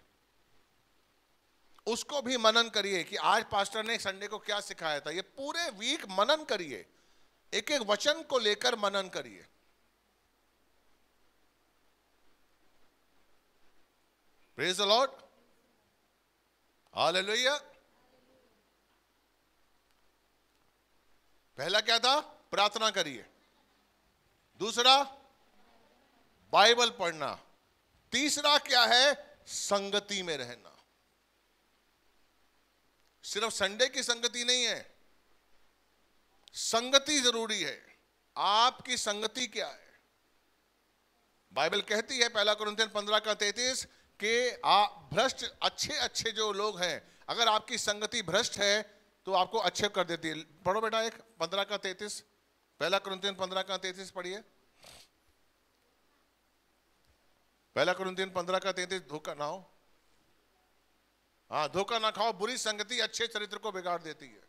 उसको भी मनन करिए कि आज पास्टर ने संडे को क्या सिखाया था। ये पूरे वीक मनन करिए, एक एक वचन को लेकर मनन करिए। Praise the Lord, hallelujah. पहला क्या था? प्रार्थना करिए। दूसरा, बाइबल पढ़ना। तीसरा क्या है? संगति में रहना। सिर्फ संडे की संगति नहीं है, संगति जरूरी है। आपकी संगति क्या है? बाइबल कहती है पहला कुरिन्थियन पंद्रह का तैतीस के आप भ्रष्ट अच्छे अच्छे जो लोग हैं, अगर आपकी संगति भ्रष्ट है तो आपको अच्छे कर देती है। पढ़ो बेटा, एक पंद्रह का तैतीस, पहला कुरिन्थियन पंद्रह का तैतीस पढ़िए। पहला कुरिन्थियन पंद्रह का तैतीस। धोखा ना हो, हाँ, धोखा ना खाओ। बुरी संगति अच्छे चरित्र को बिगाड़ देती है।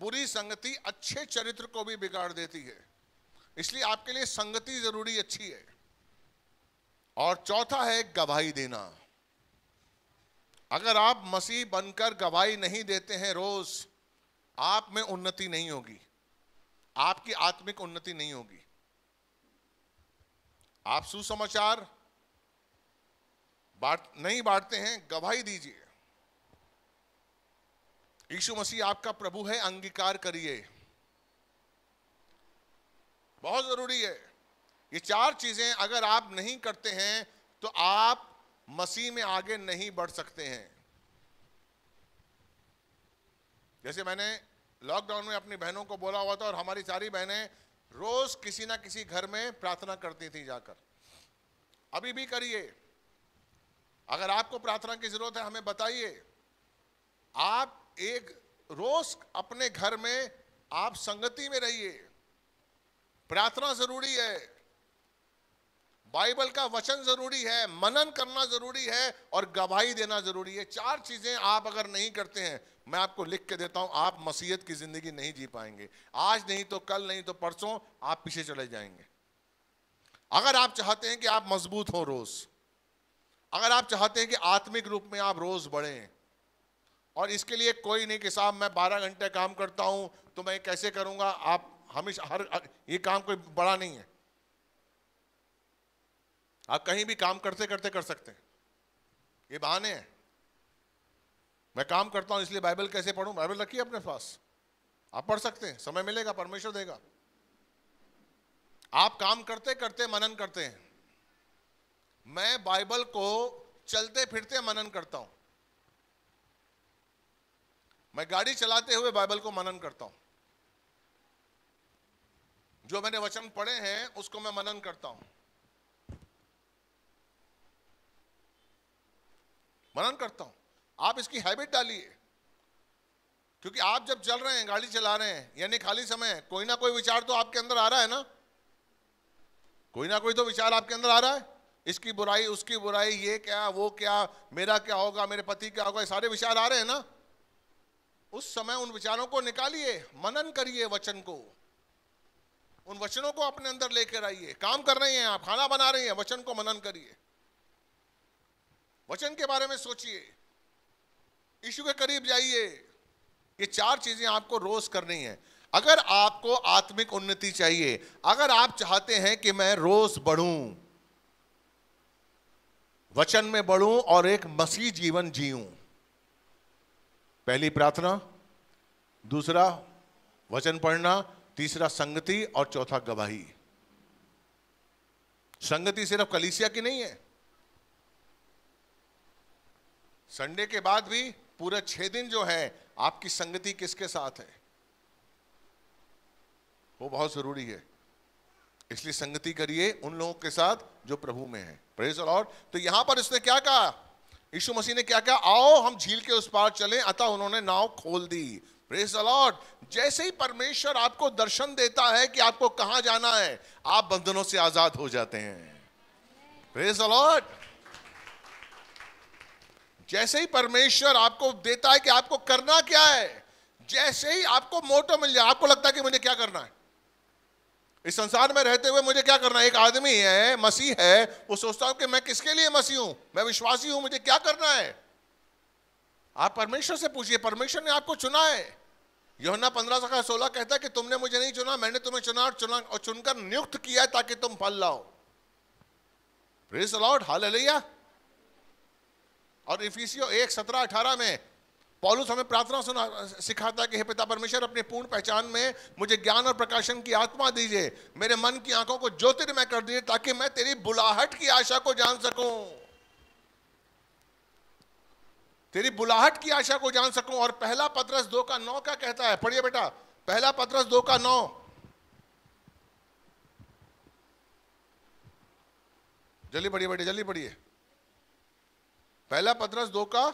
बुरी संगति अच्छे चरित्र को भी बिगाड़ देती है। इसलिए आपके लिए संगति जरूरी अच्छी है। और चौथा है गवाही देना। अगर आप मसीह बनकर गवाही नहीं देते हैं रोज, आप में उन्नति नहीं होगी, आपकी आत्मिक उन्नति नहीं होगी। आप सुसमाचार बांट नहीं बांटते हैं, गवाही दीजिए। यीशु मसीह आपका प्रभु है, अंगीकार करिए। बहुत जरूरी है। ये चार चीजें अगर आप नहीं करते हैं तो आप मसीह में आगे नहीं बढ़ सकते हैं। जैसे मैंने लॉकडाउन में अपनी बहनों को बोला हुआ था, और हमारी सारी बहनें रोज किसी ना किसी घर में प्रार्थना करती थी जाकर। अभी भी करिए। अगर आपको प्रार्थना की जरूरत है, हमें बताइए। आप एक रोज अपने घर में आप संगति में रहिए, प्रार्थना जरूरी है, बाइबल का वचन जरूरी है, मनन करना जरूरी है और गवाही देना जरूरी है। चार चीजें आप अगर नहीं करते हैं, मैं आपको लिख के देता हूं, आप मसीहत की जिंदगी नहीं जी पाएंगे। आज नहीं तो कल, नहीं तो परसों आप पीछे चले जाएंगे। अगर आप चाहते हैं कि आप मजबूत हो रोज, अगर आप चाहते हैं कि आत्मिक रूप में आप रोज बढ़ें, और इसके लिए कोई नहीं कि साहब मैं बारह घंटे काम करता हूं तो मैं कैसे करूंगा। आप हमेशा हर ये काम कोई बड़ा नहीं है, आप कहीं भी काम करते करते कर सकते हैं। ये बहाने हैं, मैं काम करता हूं इसलिए बाइबल कैसे पढूं। बाइबल रखिए अपने पास, आप पढ़ सकते हैं, समय मिलेगा, परमेश्वर देगा। आप काम करते करते मनन करते हैं। मैं बाइबल को चलते फिरते मनन करता हूं, मैं गाड़ी चलाते हुए बाइबल को मनन करता हूं, जो मैंने वचन पढ़े हैं उसको मैं मनन करता हूं, मनन करता हूं। आप इसकी हैबिट डालिए, क्योंकि आप जब चल रहे हैं, गाड़ी चला रहे हैं, यानी खाली समय, कोई ना कोई विचार तो आपके अंदर आ रहा है ना, कोई ना कोई तो विचार आपके अंदर आ रहा है, इसकी बुराई, उसकी बुराई, ये क्या, वो क्या, मेरा क्या होगा, मेरे पति क्या होगा, सारे विचार आ रहे हैं ना। उस समय उन विचारों को निकालिए, मनन करिए वचन को, उन वचनों को अपने अंदर लेकर आइए। काम कर रही हैं आप, खाना बना रही हैं, वचन को मनन करिए, वचन के बारे में सोचिए, यीशु के करीब जाइए। ये चार चीजें आपको रोज करनी है अगर आपको आत्मिक उन्नति चाहिए, अगर आप चाहते हैं कि मैं रोज बढ़ूं, वचन में बढ़ूं और एक मसीह जीवन जीऊं। पहली प्रार्थना, दूसरा वचन पढ़ना, तीसरा संगति और चौथा गवाही। संगति सिर्फ कलीसिया की नहीं है, संडे के बाद भी पूरे छह दिन जो है आपकी संगति किसके साथ है, वो बहुत जरूरी है। इसलिए संगति करिए उन लोगों के साथ जो प्रभु में है। Praise the Lord. तो यहां पर इसने क्या कहा, यीशु मसीह ने क्या कहा, आओ हम झील के उस पार चलें, अतः उन्होंने नाव खोल दी। Praise the Lord. जैसे ही परमेश्वर आपको दर्शन देता है कि आपको कहां जाना है, आप बंधनों से आजाद हो जाते हैं। Praise the Lord. जैसे ही परमेश्वर आपको देता है कि आपको करना क्या है, जैसे ही आपको मोटो मिल जाए, आपको लगता है कि मुझे क्या करना है, इस संसार में रहते हुए मुझे क्या करना है। एक आदमी है, मसीह है, वो सोचता हूं कि मैं किसके लिए मसीह हूं, मैं विश्वासी हूं, मुझे क्या करना है। आप परमेश्वर से पूछिए, परमेश्वर ने आपको चुना है। यूहन्ना पंद्रह का सोलह कहता है कि तुमने मुझे नहीं चुना, मैंने तुम्हें चुना और चुना और चुनकर नियुक्त किया ताकि तुम फल लाओ। Praise the Lord, hallelujah. और इफिसियों एक सत्रह अठारह में पौलुस हमें प्रार्थना सुना सिखाता है कि हे पिता परमेश्वर, अपनी पूर्ण पहचान में मुझे ज्ञान और प्रकाशन की आत्मा दीजिए, मेरे मन की आंखों को ज्योतिर्मय कर दीजिए ताकि मैं तेरी बुलाहट की आशा को जान सकूं, तेरी बुलाहट की आशा को जान सकूं। और पहला पतरस दो का नौ का कहता है, पढ़िए बेटा, पहला पतरस दो का नौ। जल्दी पढ़िए बेटे, जल्दी पढ़िए। पहला पतरस दो का,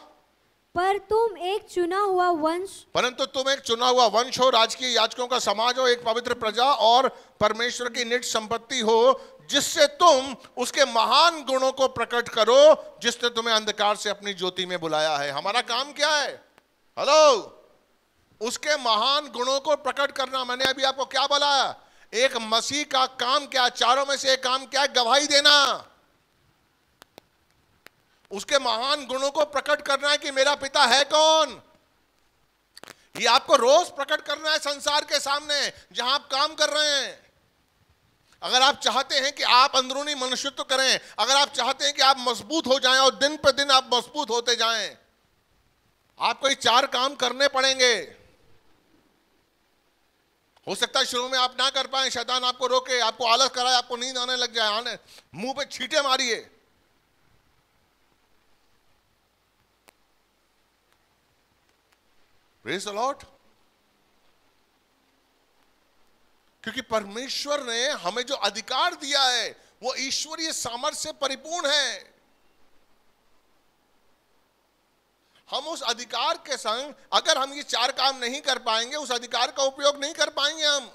पर तुम एक चुना हुआ वंश, परंतु तुम एक चुना हुआ वंश हो, राजकीय याजकों का समाज हो, एक पवित्र प्रजा और परमेश्वर की निज संपत्ति हो, जिससे तुम उसके महान गुणों को प्रकट करो जिसने तुम्हें अंधकार से अपनी ज्योति में बुलाया है। हमारा काम क्या है, हेलो, उसके महान गुणों को प्रकट करना। मैंने अभी आपको क्या बोला, एक मसीह का काम क्या, चारों में से एक काम क्या है, गवाही देना, उसके महान गुणों को प्रकट करना है कि मेरा पिता है कौन। ये आपको रोज प्रकट करना है संसार के सामने जहां आप काम कर रहे हैं। अगर आप चाहते हैं कि आप अंदरूनी मनुष्यत्व करें, अगर आप चाहते हैं कि आप मजबूत हो जाएं और दिन पर दिन आप मजबूत होते जाएं, आपको ये चार काम करने पड़ेंगे। हो सकता है शुरू में आप ना कर पाए, शैतान आपको रोके, आपको आलस कराए, आपको नींद आने लग जाए, आने मुंह पर छींटे मारिए। Praise the Lord. क्योंकि परमेश्वर ने हमें जो अधिकार दिया है वो ईश्वरीय सामर्थ्य से परिपूर्ण है। हम उस अधिकार के संग अगर हम ये चार काम नहीं कर पाएंगे, उस अधिकार का उपयोग नहीं कर पाएंगे हम।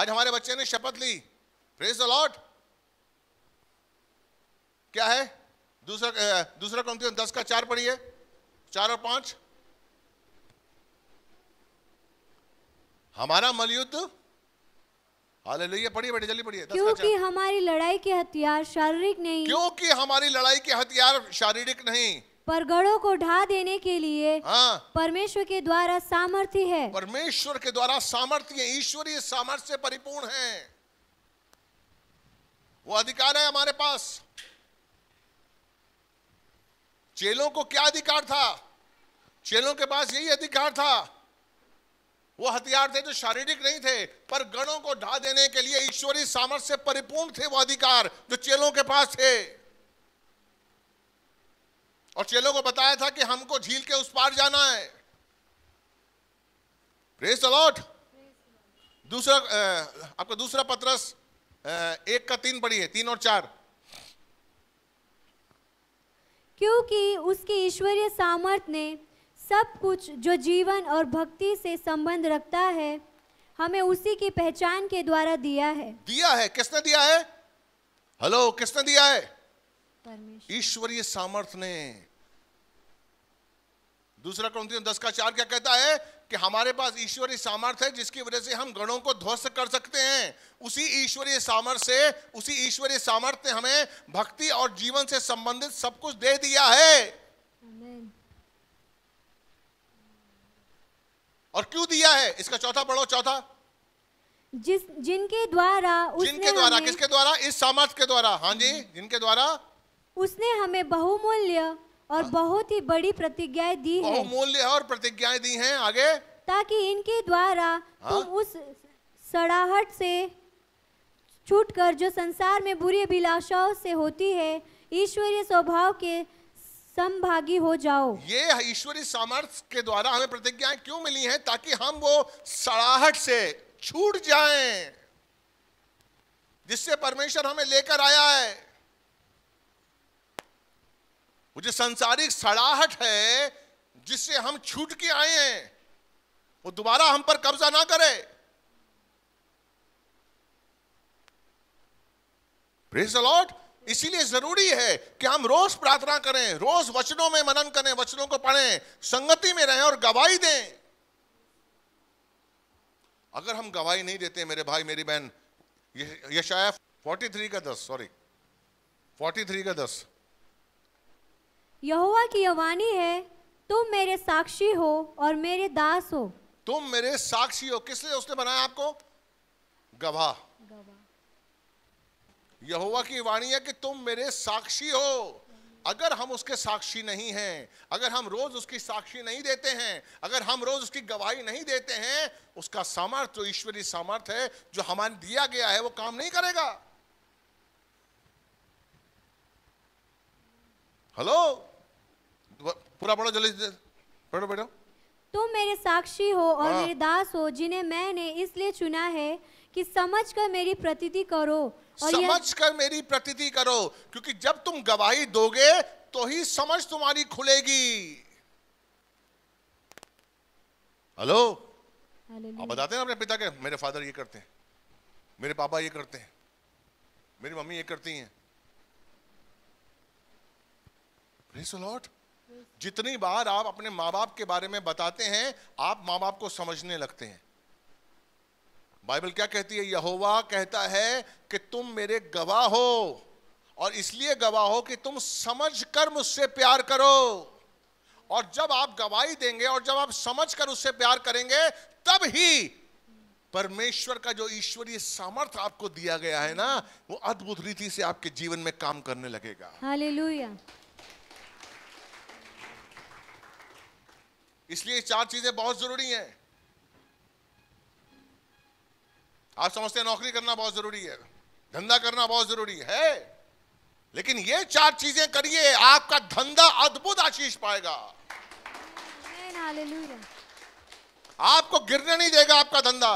आज हमारे बच्चे ने शपथ ली, प्रेज द लॉर्ड, क्या है दूसरा दूसरा कुरिन्थियों दस का चार पढ़िए, चार और पांच। हमारा मलयुद्ध, हालेलुया, पढ़िए बेटे जल्दी पढ़िए। क्योंकि हमारी लड़ाई के हथियार शारीरिक नहीं, क्योंकि हमारी लड़ाई के हथियार शारीरिक नहीं, पर गढ़ों को ढा देने के लिए हाँ। परमेश्वर के द्वारा सामर्थ्य है, परमेश्वर के द्वारा सामर्थ्य, ईश्वरीय सामर्थ्य से परिपूर्ण है। वो अधिकार है हमारे पास। चेलों को क्या अधिकार था? चेलों के पास यही अधिकार था। वो हथियार थे जो शारीरिक नहीं थे, पर गणों को ढा देने के लिए ईश्वरीय सामर्थ्य से परिपूर्ण थे वो अधिकार जो चेलों के पास थे। और चेलों को बताया था कि हमको झील के उस पार जाना है। Praise the Lord. दूसरा आपका दूसरा पत्रस एक का तीन पढ़िए, तीन और चार। क्योंकि उसकी ईश्वरीय सामर्थ्य ने सब कुछ जो जीवन और भक्ति से संबंध रखता है हमें उसी की पहचान के द्वारा दिया है। दिया है, किसने दिया है? हेलो, किसने दिया है? परमेश्वर, ईश्वरीय सामर्थ्य ने। दूसरा कुरिन्थियों दस का चार क्या कहता है कि हमारे पास ईश्वरीय सामर्थ्य है जिसकी वजह से हम गणों को ध्वस्त कर सकते हैं। उसी ईश्वरीय सामर्थ्य से, उसी ईश्वरीय सामर्थ्य ने हमें भक्ति और जीवन से संबंधित सब कुछ दे दिया है। आमेन। और क्यों दिया है? इसका चौथा पढ़ो, चौथा। जिस जिनके द्वारा उसने जिनके द्वारा किसके द्वारा? इस सामर्थ्य के द्वारा। हाँ जी, जिनके द्वारा उसने हमें बहुमूल्य और बहुत ही बड़ी प्रतिज्ञाएं दी है। बहुमूल्य और प्रतिज्ञाएं दी हैं। आगे, ताकि इनके द्वारा हाँ? तुम उस सड़ाहट से छूटकर जो संसार में बुरी अभिलाषाओं से होती है ईश्वरीय स्वभाव के संभागी हो जाओ। ये ईश्वरीय सामर्थ्य के द्वारा हमें प्रतिज्ञाएं क्यों मिली हैं? ताकि हम वो सड़ाहट से छूट जाएं जिससे परमेश्वर हमें लेकर आया है। वो जो सांसारिक सड़ाहट है जिससे हम छूट के आए हैं वो दोबारा हम पर कब्जा ना करे। Praise the Lord. इसीलिए जरूरी है कि हम रोज प्रार्थना करें, रोज वचनों में मनन करें, वचनों को पढ़ें, संगति में रहें और गवाही दें। अगर हम गवाही नहीं देते मेरे भाई मेरी बहन, यशाया तैंतालीस का दस सॉरी तैंतालीस का दस, यहोवा की यह वाणी है, तुम मेरे साक्षी हो और मेरे दास हो। तुम मेरे साक्षी हो। किस लिए उसने बनाया आपको? गवाह। गवाह। यहोवा की वाणी है कि तुम मेरे साक्षी हो। अगर हम उसके साक्षी नहीं हैं, अगर हम रोज उसकी साक्षी नहीं देते हैं, अगर हम रोज उसकी गवाही नहीं देते हैं, उसका सामर्थ्य तो ईश्वरीय सामर्थ्य है जो हमारे दिया गया है वो काम नहीं करेगा। हेलो, पूरा पढ़ो जल्दी, पढ़ो बेटा। तुम मेरे साक्षी हो और मेरे दास हो जिन्हें मैंने इसलिए चुना है कि समझ कर मेरी प्रतीति करो। और समझ कर मेरी प्रतीति करो, क्योंकि जब तुम गवाही दोगे तो ही समझ तुम्हारी खुलेगी। हेलो, आप बताते हैं अपने पिता के, मेरे फादर ये करते हैं, मेरे पापा ये करते हैं, मेरी मम्मी ये करती हैं। Praise the Lord. जितनी बार आप अपने माँ बाप के बारे में बताते हैं आप माँ बाप को समझने लगते हैं। बाइबल क्या कहती है? यहोवा कहता है कि तुम मेरे गवाह हो और इसलिए गवाह हो कि तुम समझकर मुझसे प्यार करो। और जब आप गवाही देंगे और जब आप समझकर उससे प्यार करेंगे तब ही परमेश्वर का जो ईश्वरीय सामर्थ्य आपको दिया गया है ना वो अद्भुत रीति से आपके जीवन में काम करने लगेगा। हालेलुया। इसलिए चार चीजें बहुत जरूरी हैं। आप समझते हैं नौकरी करना बहुत जरूरी है, धंधा करना बहुत जरूरी है, लेकिन ये चार चीजें करिए आपका धंधा अद्भुत आशीष पाएगा। हालेलुया। आपको गिरने नहीं देगा आपका धंधा।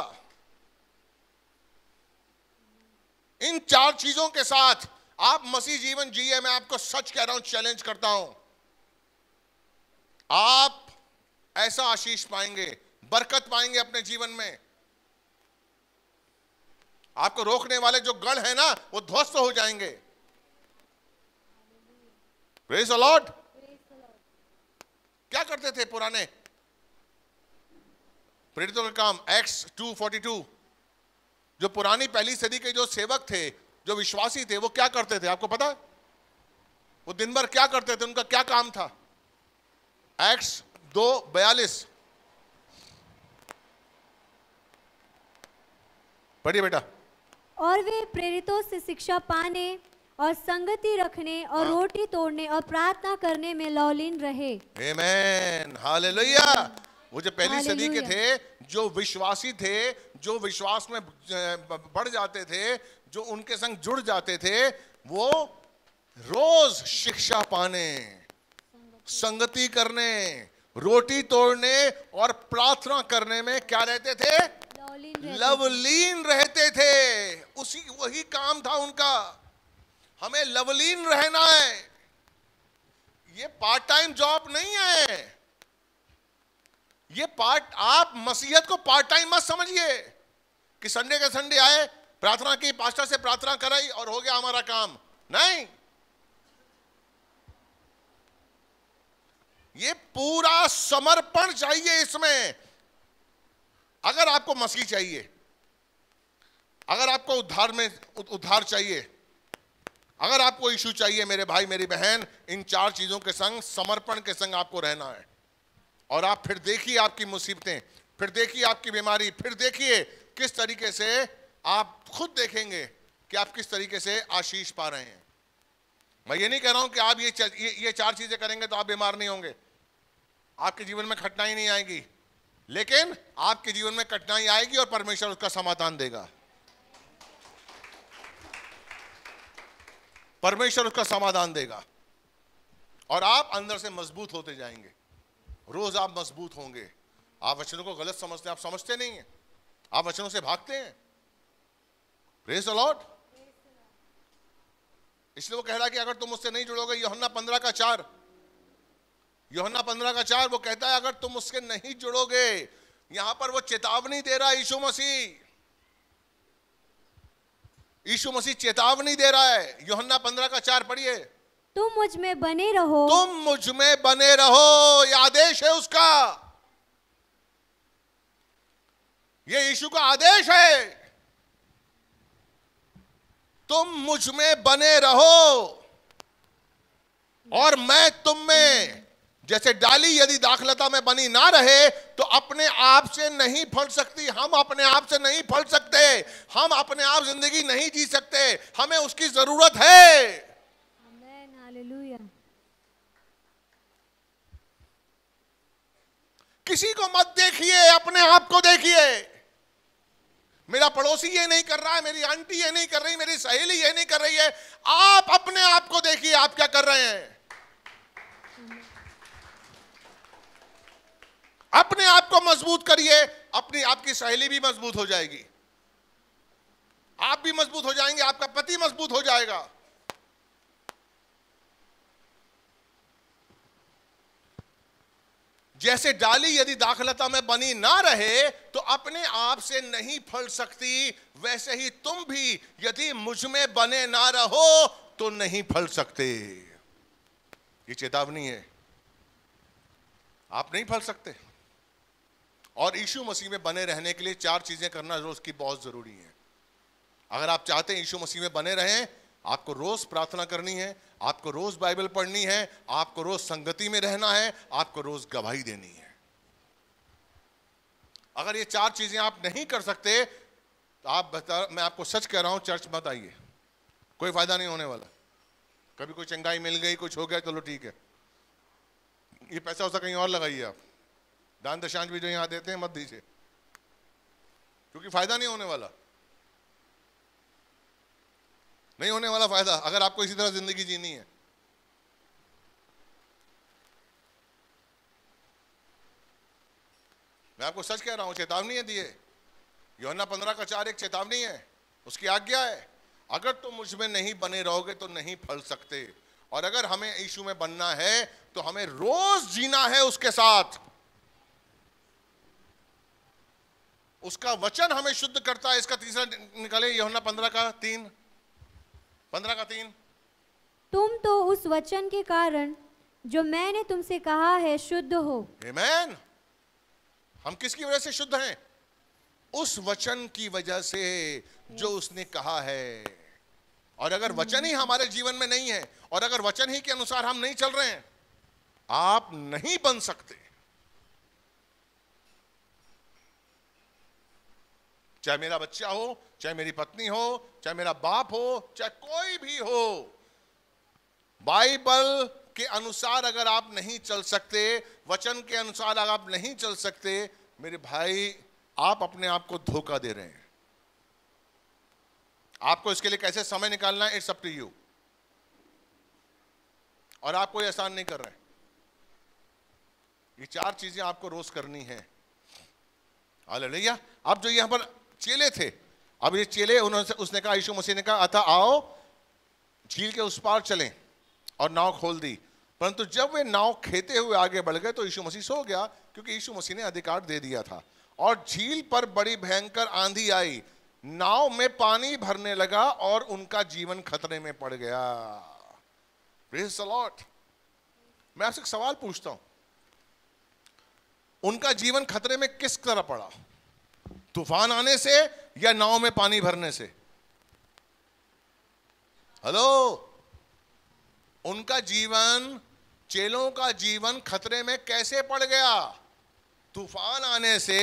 इन चार चीजों के साथ आप मसीह जीवन जिए। मैं आपको सच कह रहा हूं, चैलेंज करता हूं। आप ऐसा आशीष पाएंगे, बरकत पाएंगे अपने जीवन में। आपको रोकने वाले जो गण है ना वो ध्वस्त हो जाएंगे। Praise the Lord. क्या करते थे पुराने प्रेरितों के काम? एक्स टू फोर्टी टू, जो पुरानी पहली सदी के जो सेवक थे, जो विश्वासी थे, वो क्या करते थे आपको पता? वो दिन भर क्या करते थे, उनका क्या काम था? एक्स दो बयालीस पढ़िए बेटा। और वे प्रेरितों से शिक्षा पाने और संगति रखने और हाँ। रोटी तोड़ने और प्रार्थना करने में लौलीन रहे। Amen, hallelujah. वो जो पहली सदी के थे, जो विश्वासी थे, जो विश्वास में बढ़ जाते थे, जो उनके संग जुड़ जाते थे, वो रोज शिक्षा पाने, संगति करने, रोटी तोड़ने और प्रार्थना करने में क्या रहते थे? लवलीन रहते थे। उसी वही काम था उनका। हमें लवलीन रहना है। ये पार्ट टाइम जॉब नहीं है। ये पार्ट, आप मसीहत को पार्ट टाइम मत समझिए कि संडे के संडे आए, प्रार्थना की, पास्टर से प्रार्थना कराई और हो गया हमारा काम। नहीं, ये पूरा समर्पण चाहिए इसमें। अगर आपको मसीह चाहिए, अगर आपको उद्धार में उद्धार चाहिए, अगर आपको यीशु चाहिए मेरे भाई मेरी बहन, इन चार चीजों के संग, समर्पण के संग आपको रहना है। और आप फिर देखिए आपकी मुसीबतें, फिर देखिए आपकी बीमारी, फिर देखिए किस तरीके से आप खुद देखेंगे कि आप किस तरीके से आशीष पा रहे हैं। मैं ये नहीं कह रहा हूं कि आप ये ये, ये चार चीजें करेंगे तो आप बीमार नहीं होंगे, आपके जीवन में कठिनाई नहीं आएगी, लेकिन आपके जीवन में कठिनाई आएगी और परमेश्वर उसका समाधान देगा। परमेश्वर उसका समाधान देगा और आप अंदर से मजबूत होते जाएंगे। रोज आप मजबूत होंगे। आप वचनों को गलत समझते हैं, आप समझते नहीं हैं, आप वचनों से भागते हैं। Praise the Lord. इसलिए वो कह रहा कि अगर तुम मुझसे नहीं जुड़ोगे, यूहन्ना पंद्रह का चार, यूहन्ना पंद्रह का चार वो कहता है अगर तुम मुझसे नहीं जुड़ोगे, यहां पर वो चेतावनी दे रहा है। यीशु मसीह, यीशु मसीह चेतावनी दे रहा है। यूहन्ना पंद्रह का चार पढ़िए। तुम मुझ में बने रहो, तुम मुझ में बने रहो। यह आदेश है उसका, यह यीशु का आदेश है। तुम मुझ में बने रहो और मैं तुम में। जैसे डाली यदि दाखलता में बनी ना रहे तो अपने आप से नहीं फल सकती। हम अपने आप से नहीं फल सकते, हम अपने आप जिंदगी नहीं जी सकते, हमें उसकी जरूरत है। Amen, hallelujah. किसी को मत देखिए, अपने आप को देखिए। मेरा पड़ोसी ये नहीं कर रहा है, मेरी आंटी ये नहीं कर रही, मेरी सहेली ये नहीं कर रही है। आप अपने आप को देखिए, आप क्या कर रहे हैं। अपने आप को मजबूत करिए, अपनी आपकी सहेली भी मजबूत हो जाएगी, आप भी मजबूत हो जाएंगे, आपका पति मजबूत हो जाएगा। जैसे डाली यदि दाखलता में बनी ना रहे तो अपने आप से नहीं फल सकती, वैसे ही तुम भी यदि मुझ में बने ना रहो तो नहीं फल सकते। ये चेतावनी है, आप नहीं फल सकते। और यीशु मसीह में बने रहने के लिए चार चीजें करना रोज की बहुत जरूरी है। अगर आप चाहते हैं यीशु मसीह में बने रहें, आपको रोज प्रार्थना करनी है, आपको रोज बाइबल पढ़नी है, आपको रोज संगति में रहना है, आपको रोज गवाही देनी है। अगर ये चार चीजें आप नहीं कर सकते तो आप बता, मैं आपको सच कह रहा हूं, चर्च मत आइए, कोई फायदा नहीं होने वाला। कभी कोई चंगाई मिल गई, कुछ हो गया, चलो ठीक है, ये पैसा वैसा कहीं और लगाइए। आप दान दशांश भी जो यहां देते हैं मत दीजिए, क्योंकि फायदा नहीं होने वाला, नहीं होने वाला फायदा। अगर आपको इसी तरह जिंदगी जीनी है, मैं आपको सच कह रहा हूं, चेतावनी है दी है। यूहन्ना पंद्रह का चार एक चेतावनी है, उसकी आज्ञा है। अगर तुम मुझ में नहीं बने रहोगे तो नहीं फल सकते। और अगर हमें यीशु में बनना है तो हमें रोज जीना है उसके साथ। उसका वचन हमें शुद्ध करता है। इसका तीसरा निकाले यूहन्ना पंद्रह का तीन पंद्रह का तीन तुम तो उस वचन के कारण जो मैंने तुमसे कहा है शुद्ध हो। आमीन। हम किसकी वजह से शुद्ध हैं? उस वचन की वजह से जो उसने कहा है। और अगर वचन ही हमारे जीवन में नहीं है और अगर वचन ही के अनुसार हम नहीं चल रहे हैं, आप नहीं बन सकते। चाहे मेरा बच्चा हो, चाहे मेरी पत्नी हो, चाहे मेरा बाप हो, चाहे कोई भी हो, बाइबल के अनुसार अगर आप नहीं चल सकते, वचन के अनुसार अगर आप नहीं चल सकते, मेरे भाई आप अपने आप को धोखा दे रहे हैं। आपको इसके लिए कैसे समय निकालना है, इट्स अप टू यू, और आप कोई आसान नहीं कर रहे। ये चार चीजें आपको रोज करनी है। हालेलुया। अब जो यहां पर चेले थे, अब ये चेले उन्होंने उसने कहा, यीशु मसीह ने कहा, अतः आओ झील के उस पार चलें, और नाव खोल दी। परंतु जब वे नाव खेते हुए आगे बढ़ गए तो यीशु मसीह सो गया, क्योंकि यीशु मसीह ने अधिकार दे दिया था। और झील पर बड़ी भयंकर आंधी आई, नाव में पानी भरने लगा और उनका जीवन खतरे में पड़ गया। Praise the Lord. मैं आपसे एक सवाल पूछता हूं, उनका जीवन खतरे में किस तरह पड़ा? तूफान आने से या नाव में पानी भरने से? हेलो। उनका जीवन, चेलों का जीवन खतरे में कैसे पड़ गया? तूफान आने से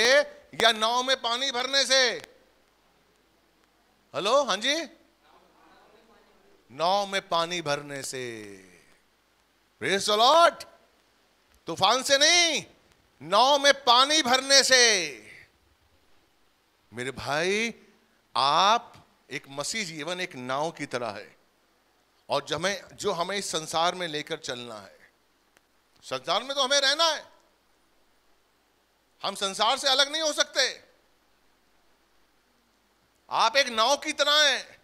या नाव में पानी भरने से? हेलो। हाँ जी, नाव में पानी भरने से। Praise the Lord. तूफान से नहीं, नाव में पानी भरने से। मेरे भाई आप एक मसीह जीवन एक नाव की तरह है, और जो हमें जो हमें इस संसार में लेकर चलना है। संसार में तो हमें रहना है, हम संसार से अलग नहीं हो सकते। आप एक नाव की तरह हैं,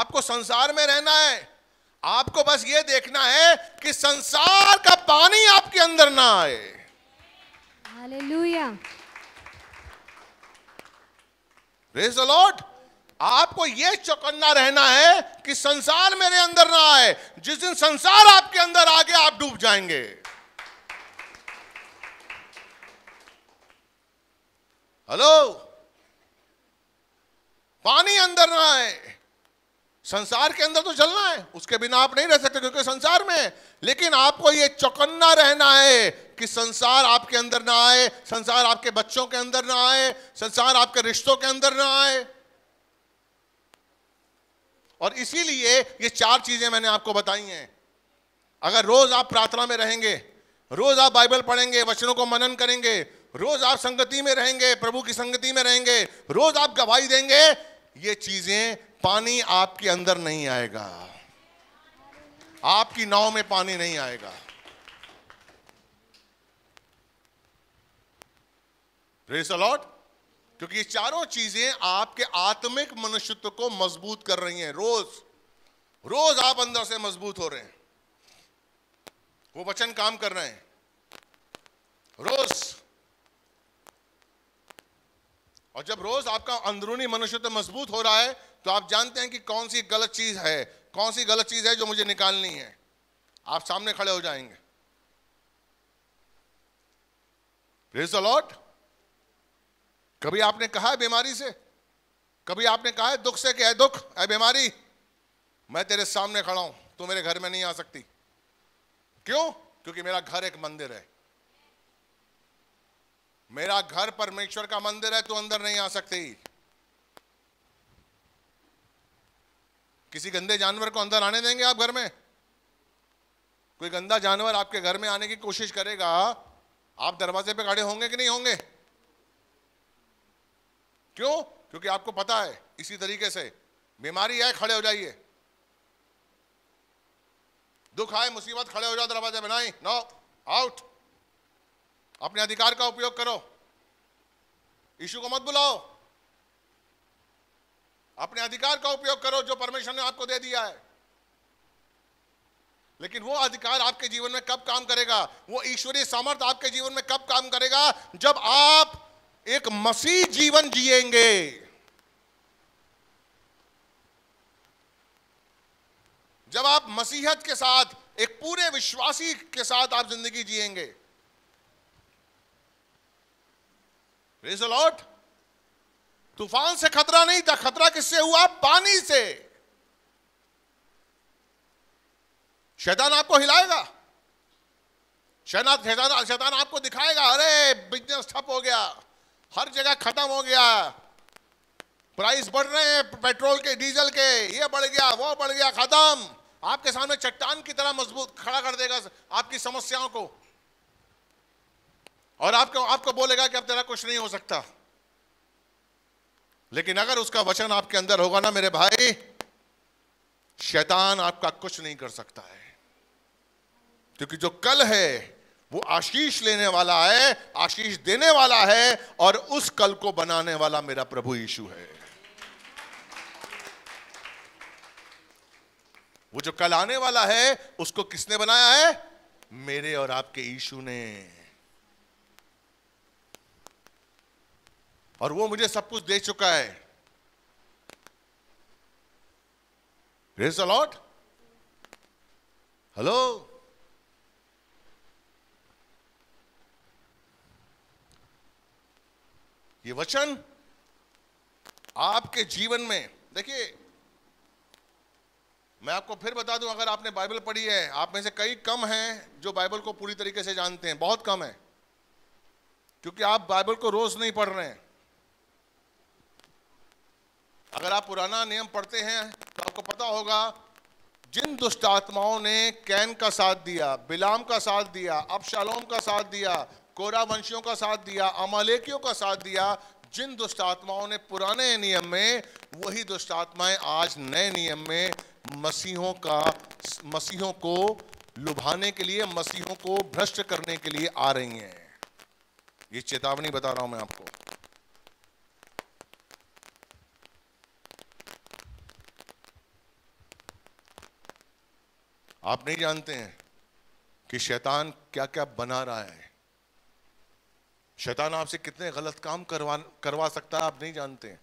आपको संसार में रहना है। आपको बस ये देखना है कि संसार का पानी आपके अंदर ना आए। हालेलुया। Praise the Lord. आपको यह चौकन्ना रहना है कि संसार मेरे अंदर ना आए। जिस दिन संसार आपके अंदर आ गया, आप डूब जाएंगे। हेलो। पानी अंदर ना आए, संसार के अंदर तो चलना है, उसके बिना आप नहीं रह सकते क्योंकि संसार में। लेकिन आपको ये चौकन्ना रहना है कि संसार आपके अंदर ना आए, संसार आपके बच्चों के अंदर ना आए, संसार आपके रिश्तों के अंदर ना आए। और इसीलिए ये चार चीजें मैंने आपको बताई हैं। अगर रोज आप प्रार्थना में रहेंगे, रोज आप बाइबल पढ़ेंगे, वचनों को मनन करेंगे, रोज आप संगति में रहेंगे, प्रभु की संगति में रहेंगे, रोज आप गवाही देंगे, ये चीजें, पानी आपके अंदर नहीं आएगा, आपकी नाव में पानी नहीं आएगा। Praise the Lord. क्योंकि ये चारों चीजें आपके आत्मिक मनुष्यत्व को मजबूत कर रही हैं। रोज रोज आप अंदर से मजबूत हो रहे हैं, वो वचन काम कर रहे हैं रोज। और जब रोज आपका अंदरूनी मनुष्यत्व मजबूत हो रहा है तो आप जानते हैं कि कौन सी गलत चीज है, कौन सी गलत चीज है जो मुझे निकालनी है। आप सामने खड़े हो जाएंगे। Praise the Lord. कभी आपने कहा है बीमारी से, कभी आपने कहा है दुख से, क्या दुख है बीमारी, मैं तेरे सामने खड़ा हूं, तू मेरे घर में नहीं आ सकती। क्यों? क्योंकि मेरा घर एक मंदिर है, मेरा घर परमेश्वर का मंदिर है, तू अंदर नहीं आ सकती। किसी गंदे जानवर को अंदर आने देंगे आप घर में? कोई गंदा जानवर आपके घर में आने की कोशिश करेगा, आप दरवाजे पे खड़े होंगे कि नहीं होंगे? क्यों? क्योंकि आपको पता है। इसी तरीके से बीमारी आए, खड़े हो जाइए, दुख आए, मुसीबत, खड़े हो जाओ दरवाजे पे, नहीं, नो आउट, अपने अधिकार का उपयोग करो, यीशु को मत बुलाओ, अपने अधिकार का उपयोग करो जो परमेश्वर ने आपको दे दिया है। लेकिन वो अधिकार आपके जीवन में कब काम करेगा, वो ईश्वरीय सामर्थ आपके जीवन में कब काम करेगा, जब आप एक मसीह जीवन जिएंगे। जब आप मसीहत के साथ, एक पूरे विश्वासी के साथ आप जिंदगी जिएंगे। Praise the Lord. तूफान से खतरा नहीं था, खतरा किससे हुआ? पानी से। शैतान आपको हिलाएगा, शैतान शैतान शैतान आपको दिखाएगा, अरे बिजनेस ठप हो गया, हर जगह खत्म हो गया, प्राइस बढ़ रहे हैं पेट्रोल के, डीजल के, ये बढ़ गया, वो बढ़ गया, खत्म। आपके सामने चट्टान की तरह मजबूत खड़ा कर देगा आपकी समस्याओं को, और आपको आपको बोलेगा कि अब तेरा कुछ नहीं हो सकता। लेकिन अगर उसका वचन आपके अंदर होगा ना मेरे भाई, शैतान आपका कुछ नहीं कर सकता है, क्योंकि जो कल है वो आशीष लेने वाला है, आशीष देने वाला है, और उस कल को बनाने वाला मेरा प्रभु यीशु है। वो जो कल आने वाला है उसको किसने बनाया है? मेरे और आपके यीशु ने। और वो मुझे सब कुछ दे चुका है। Praise the Lord. हेलो, ये वचन आपके जीवन में, देखिए मैं आपको फिर बता दूं, अगर आपने बाइबल पढ़ी है, आप में से कई कम हैं जो बाइबल को पूरी तरीके से जानते हैं, बहुत कम है, क्योंकि आप बाइबल को रोज नहीं पढ़ रहे हैं। अगर आप पुराना नियम पढ़ते हैं तो आपको पता होगा जिन दुष्ट आत्माओं ने कैन का साथ दिया, बिलाम का साथ दिया, अबशालोम का साथ दिया, कोरा वंशियों का साथ दिया, अमालेकियों का साथ दिया, जिन दुष्ट आत्माओं ने पुराने नियम में, वही दुष्ट आत्माएं आज नए नियम में मसीहों का मसीहों को लुभाने के लिए, मसीहों को भ्रष्ट करने के लिए आ रही हैं। ये चेतावनी बता रहा हूं मैं आपको। आप नहीं जानते हैं कि शैतान क्या क्या बना रहा है। शैतान आपसे कितने गलत काम करवा करवा सकता है, आप नहीं जानते हैं।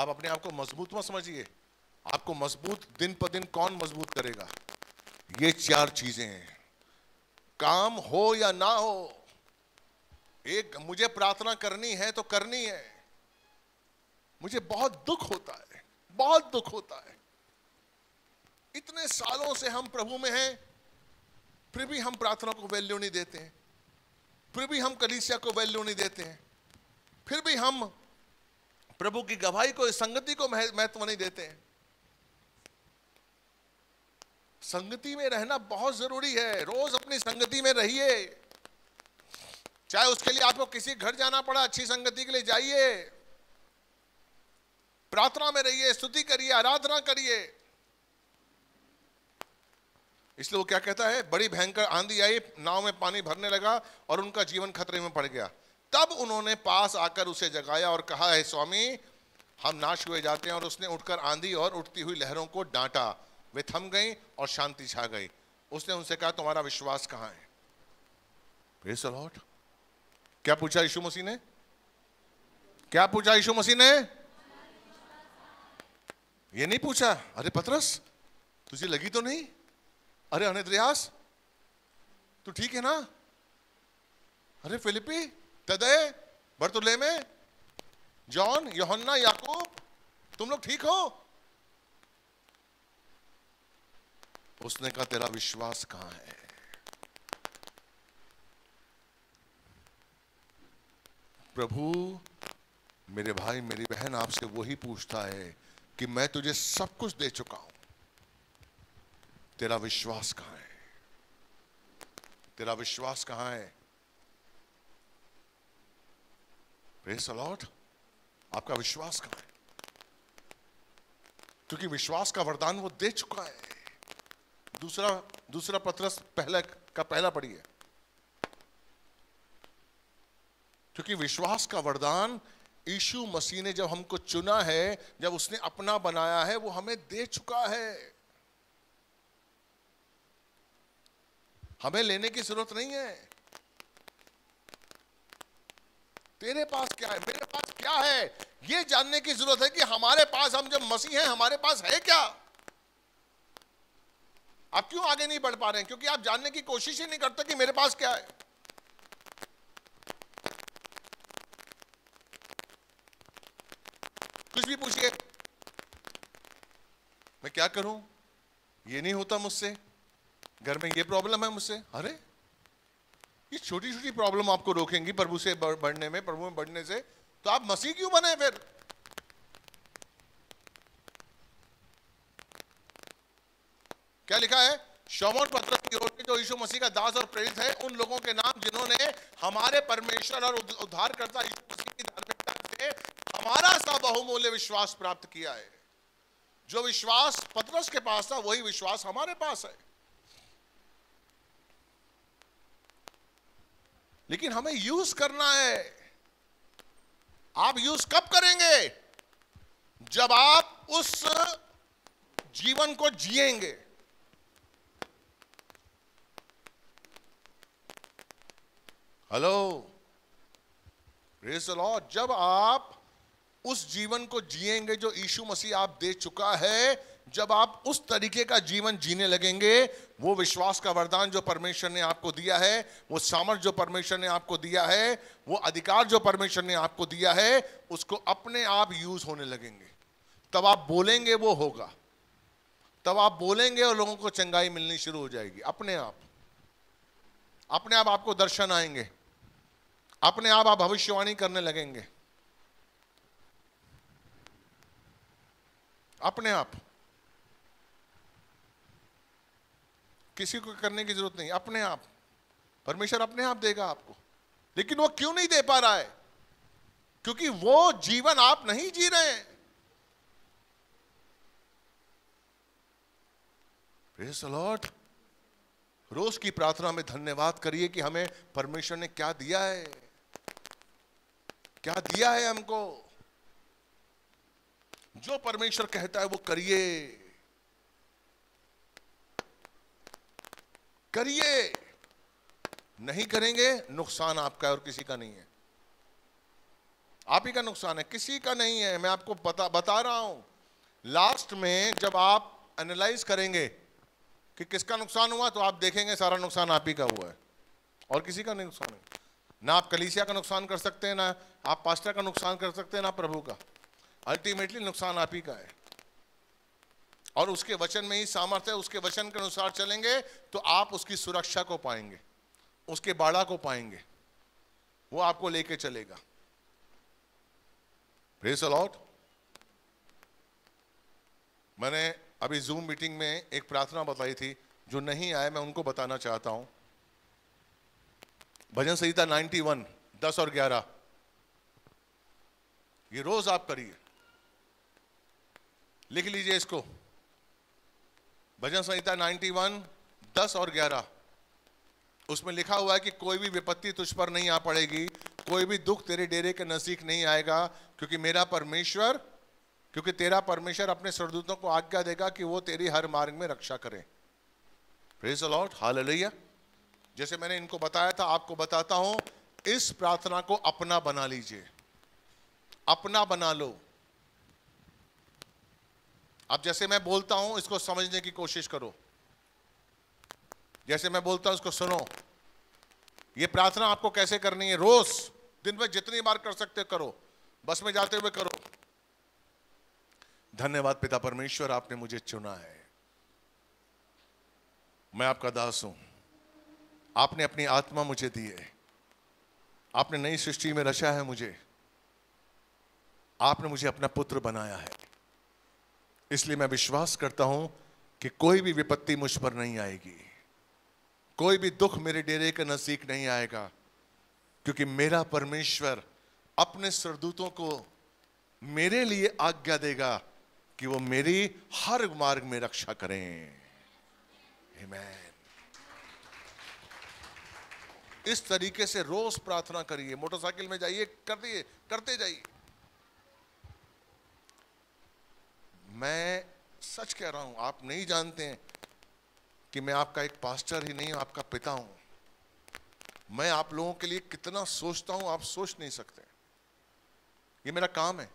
आप अपने आप को मजबूत मत समझिए, आपको मजबूत दिन पर दिन कौन मजबूत करेगा। ये चार चीजें हैं, काम हो या ना हो। एक, मुझे प्रार्थना करनी है तो करनी है। मुझे बहुत दुख होता है, बहुत दुख होता है, इतने सालों से हम प्रभु में हैं, फिर भी हम प्रार्थना को वैल्यू नहीं देते हैं, फिर भी हम कलीसिया को वैल्यू नहीं देते हैं, फिर भी हम प्रभु की गवाही को, संगति को महत्व नहीं देते हैं। संगति में रहना बहुत जरूरी है। रोज अपनी संगति में रहिए, चाहे उसके लिए आपको किसी घर जाना पड़ा, अच्छी संगति के लिए जाइए, प्रार्थना में रहिए, स्तुति करिए, आराधना करिए। इसलिए वो क्या कहता है, बड़ी भयंकर आंधी आई, नाव में पानी भरने लगा और उनका जीवन खतरे में पड़ गया। तब उन्होंने पास आकर उसे जगाया और कहा, हे स्वामी, हम नाश हुए जाते हैं। और उसने उठकर आंधी और उठती हुई लहरों को डांटा, वे थम गई और शांति छा गई। उसने उनसे कहा, तुम्हारा विश्वास कहाँ है? Praise the Lord. क्या पूछा यीशु मसीह ने? क्या पूछा यीशु मसीह ने? ये नहीं पूछा, अरे पतरस तुझे लगी तो नहीं, अरे अनद्रियास तू ठीक है ना, अरे फिलिपी, तदय, बरतुलेमे, जॉन, यूहन्ना, याकूब, तुम लोग ठीक हो? उसने कहा, तेरा विश्वास कहां है? प्रभु मेरे भाई मेरी बहन आपसे वही पूछता है कि मैं तुझे सब कुछ दे चुका हूं, तेरा विश्वास कहां है? तेरा विश्वास कहां है? Praise the Lord. आपका विश्वास कहां है? क्योंकि विश्वास का वरदान वो दे चुका है। दूसरा दूसरा पत्रस पहला का पहला पढ़िए, क्योंकि विश्वास का वरदान यीशु मसीह ने जब हमको चुना है, जब उसने अपना बनाया है, वो हमें दे चुका है। हमें लेने की जरूरत नहीं है। तेरे पास क्या है, मेरे पास क्या है, ये जानने की जरूरत है कि हमारे पास, हम जब मसीह हैं, हमारे पास है क्या। आप क्यों आगे नहीं बढ़ पा रहे हैं? क्योंकि आप जानने की कोशिश ही नहीं करते कि मेरे पास क्या है। कुछ भी पूछिए, मैं क्या करूं, ये नहीं होता मुझसे, घर में ये प्रॉब्लम है मुझसे। अरे ये छोटी छोटी प्रॉब्लम आपको रोकेंगी प्रभु से बढ़ने में, प्रभु में बढ़ने से। तो आप मसीह क्यों बने फिर? क्या लिखा है शमौन पत्रस की ओर से, जो यीशु मसीह का दास और प्रेरित है, उन लोगों के नाम जिन्होंने हमारे परमेश्वर और उद्धारकर्ता यीशु मसीह की धार्मिकता से हमारा सा बहुमूल्य विश्वास प्राप्त किया है। जो विश्वास पत्रस के पास था, वही विश्वास हमारे पास है। लेकिन हमें यूज करना है। आप यूज कब करेंगे? जब आप उस जीवन को जिएंगे। Hello, praise the Lord. जब आप उस जीवन को जिएंगे जो यीशु मसीह आप दे चुका है, जब आप उस तरीके का जीवन जीने लगेंगे, वो विश्वास का वरदान जो परमेश्वर ने आपको दिया है, वो सामर्थ जो परमेश्वर ने आपको दिया है, वो अधिकार जो परमेश्वर ने आपको दिया है, उसको अपने आप यूज होने लगेंगे। तब आप बोलेंगे वो होगा, तब आप बोलेंगे और लोगों को चंगाई मिलनी शुरू हो जाएगी। अपने आप अपने आप आपको दर्शन आएंगे, अपने आप आप भविष्यवाणी करने लगेंगे, अपने आप। किसी को करने की जरूरत नहीं, अपने आप परमेश्वर अपने आप देगा आपको। लेकिन वो क्यों नहीं दे पा रहा है? क्योंकि वो जीवन आप नहीं जी रहे हैं। Praise the Lord. रोज की प्रार्थना में धन्यवाद करिए कि हमें परमेश्वर ने क्या दिया है, क्या दिया है हमको। जो परमेश्वर कहता है वो करिए, करिए। नहीं करेंगे, नुकसान आपका है और किसी का नहीं है। आप ही का नुकसान है, किसी का नहीं है। मैं आपको बता बता रहा हूं। लास्ट में जब आप एनालाइज करेंगे कि किसका नुकसान हुआ, तो आप देखेंगे सारा नुकसान आप ही का हुआ है और किसी का नहीं नुकसान है। ना आप कलीसिया का नुकसान कर सकते हैं, ना आप पास्टर का नुकसान कर सकते हैं, ना प्रभु का। अल्टीमेटली नुकसान आप ही का है। और उसके वचन में ही सामर्थ्य है। उसके वचन के अनुसार चलेंगे तो आप उसकी सुरक्षा को पाएंगे, उसके बाड़ा को पाएंगे, वो आपको लेके चलेगा। Praise the Lord. मैंने अभी जूम मीटिंग में एक प्रार्थना बताई थी, जो नहीं आए मैं उनको बताना चाहता हूं। भजन संहिता इक्यानवे, दस और ग्यारह, ये रोज आप करिए। लिख लीजिए इसको, भजन संहिता इक्यानवे, दस और ग्यारह। उसमें लिखा हुआ है कि कोई भी विपत्ति तुझ पर नहीं आ पड़ेगी, कोई भी दुख तेरे डेरे के नजदीक नहीं आएगा, क्योंकि मेरा परमेश्वर क्योंकि तेरा परमेश्वर अपने सरदूतों को आज्ञा देगा कि वो तेरी हर मार्ग में रक्षा करें। Praise the Lord, hallelujah. जैसे मैंने इनको बताया था, आपको बताता हूं, इस प्रार्थना को अपना बना लीजिए, अपना बना लो। अब जैसे मैं बोलता हूं इसको समझने की कोशिश करो, जैसे मैं बोलता हूं इसको सुनो। ये प्रार्थना आपको कैसे करनी है? रोज दिन में जितनी बार कर सकते हो करो, बस में जाते हुए करो। धन्यवाद पिता परमेश्वर, आपने मुझे चुना है, मैं आपका दास हूं। आपने अपनी आत्मा मुझे दी है, आपने नई सृष्टि में रचा है मुझे, आपने मुझे अपना पुत्र बनाया है। इसलिए मैं विश्वास करता हूं कि कोई भी विपत्ति मुझ पर नहीं आएगी, कोई भी दुख मेरे डेरे के नजदीक नहीं आएगा, क्योंकि मेरा परमेश्वर अपने सरदूतों को मेरे लिए आज्ञा देगा कि वो मेरी हर मार्ग में रक्षा करें। आमेन। इस तरीके से रोज प्रार्थना करिए। मोटरसाइकिल में जाइए, करते करते जाइए। मैं सच कह रहा हूँ, आप नहीं जानते हैं कि मैं आपका एक पास्टर ही नहीं हूँ, आपका पिता हूँ। मैं आप लोगों के लिए कितना सोचता हूँ आप सोच नहीं सकते। ये मेरा काम है।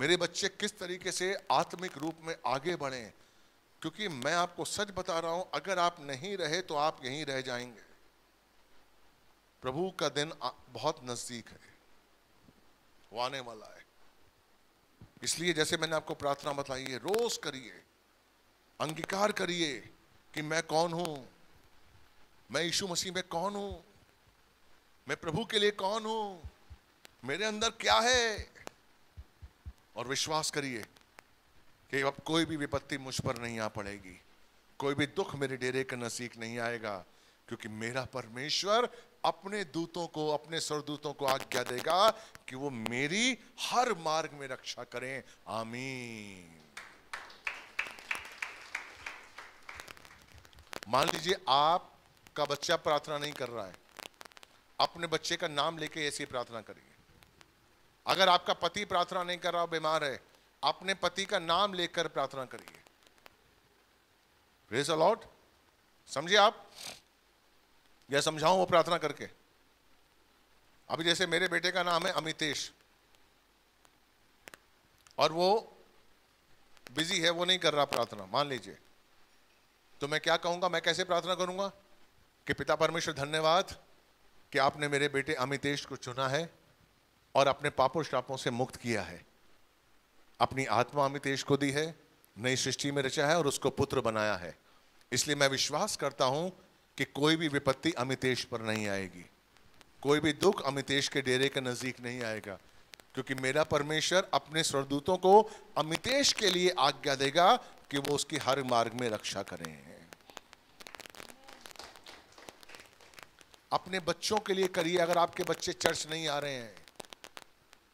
मेरे बच्चे किस तरीके से आत्मिक रूप में आगे बढ़े, क्योंकि मैं आपको सच बता रहा हूं, अगर आप नहीं रहे तो आप यहीं रह जाएंगे। प्रभु का दिन बहुत नजदीक है, वो आने वाला है। इसलिए जैसे मैंने आपको प्रार्थना बताई है, रोज करिए, अंगीकार करिए कि मैं कौन हूं, मैं यीशु मसीह में कौन हूं, मैं प्रभु के लिए कौन हूं, मेरे अंदर क्या है, और विश्वास करिए कि अब कोई भी विपत्ति मुझ पर नहीं आ पड़ेगी, कोई भी दुख मेरे डेरे के नजदीक नहीं आएगा, क्योंकि मेरा परमेश्वर अपने दूतों को, अपने सरदूतों को आज्ञा देगा कि वो मेरी हर मार्ग में रक्षा करें। आमीन। मान लीजिए आपका बच्चा प्रार्थना नहीं कर रहा है, अपने बच्चे का नाम लेके ऐसी प्रार्थना करिए। अगर आपका पति प्रार्थना नहीं कर रहा, बीमार है, अपने पति का नाम लेकर प्रार्थना करिए। Praise the Lord. समझिए आप, या समझाऊं वो प्रार्थना करके? अभी जैसे मेरे बेटे का नाम है अमितेश, और वो बिजी है, वो नहीं कर रहा प्रार्थना, मान लीजिए, तो मैं क्या कहूंगा, मैं कैसे प्रार्थना करूंगा कि पिता परमेश्वर धन्यवाद कि आपने मेरे बेटे अमितेश को चुना है और अपने पापों श्रापों से मुक्त किया है, अपनी आत्मा अमितेश को दी है, नई सृष्टि में रचा है और उसको पुत्र बनाया है। इसलिए मैं विश्वास करता हूं कि कोई भी विपत्ति अमितेश पर नहीं आएगी, कोई भी दुख अमितेश के डेरे के नजदीक नहीं आएगा, क्योंकि मेरा परमेश्वर अपने स्वर्गदूतों को अमितेश के लिए आज्ञा देगा कि वो उसकी हर मार्ग में रक्षा करें। अपने बच्चों के लिए करिए। अगर आपके बच्चे चर्च नहीं आ रहे हैं,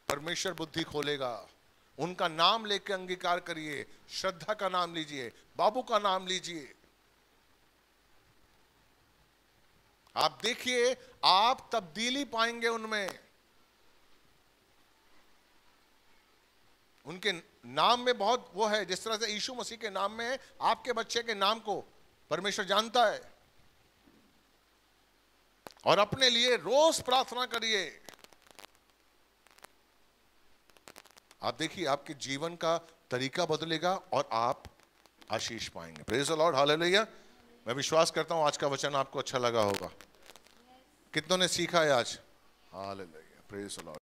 परमेश्वर बुद्धि खोलेगा। उनका नाम लेकर अंगीकार करिए, श्रद्धा का नाम लीजिए, बाबू का नाम लीजिए। आप देखिए, आप तब्दीली पाएंगे उनमें। उनके नाम में बहुत वो है, जिस तरह से यीशु मसीह के नाम में है, आपके बच्चे के नाम को परमेश्वर जानता है। और अपने लिए रोज प्रार्थना करिए। आप देखिए, आपके जीवन का तरीका बदलेगा और आप आशीष पाएंगे। Praise the Lord, hallelujah. मैं विश्वास करता हूं आज का वचन आपको अच्छा लगा होगा। कितनों ने सीखा है आज? Hallelujah, praise the Lord.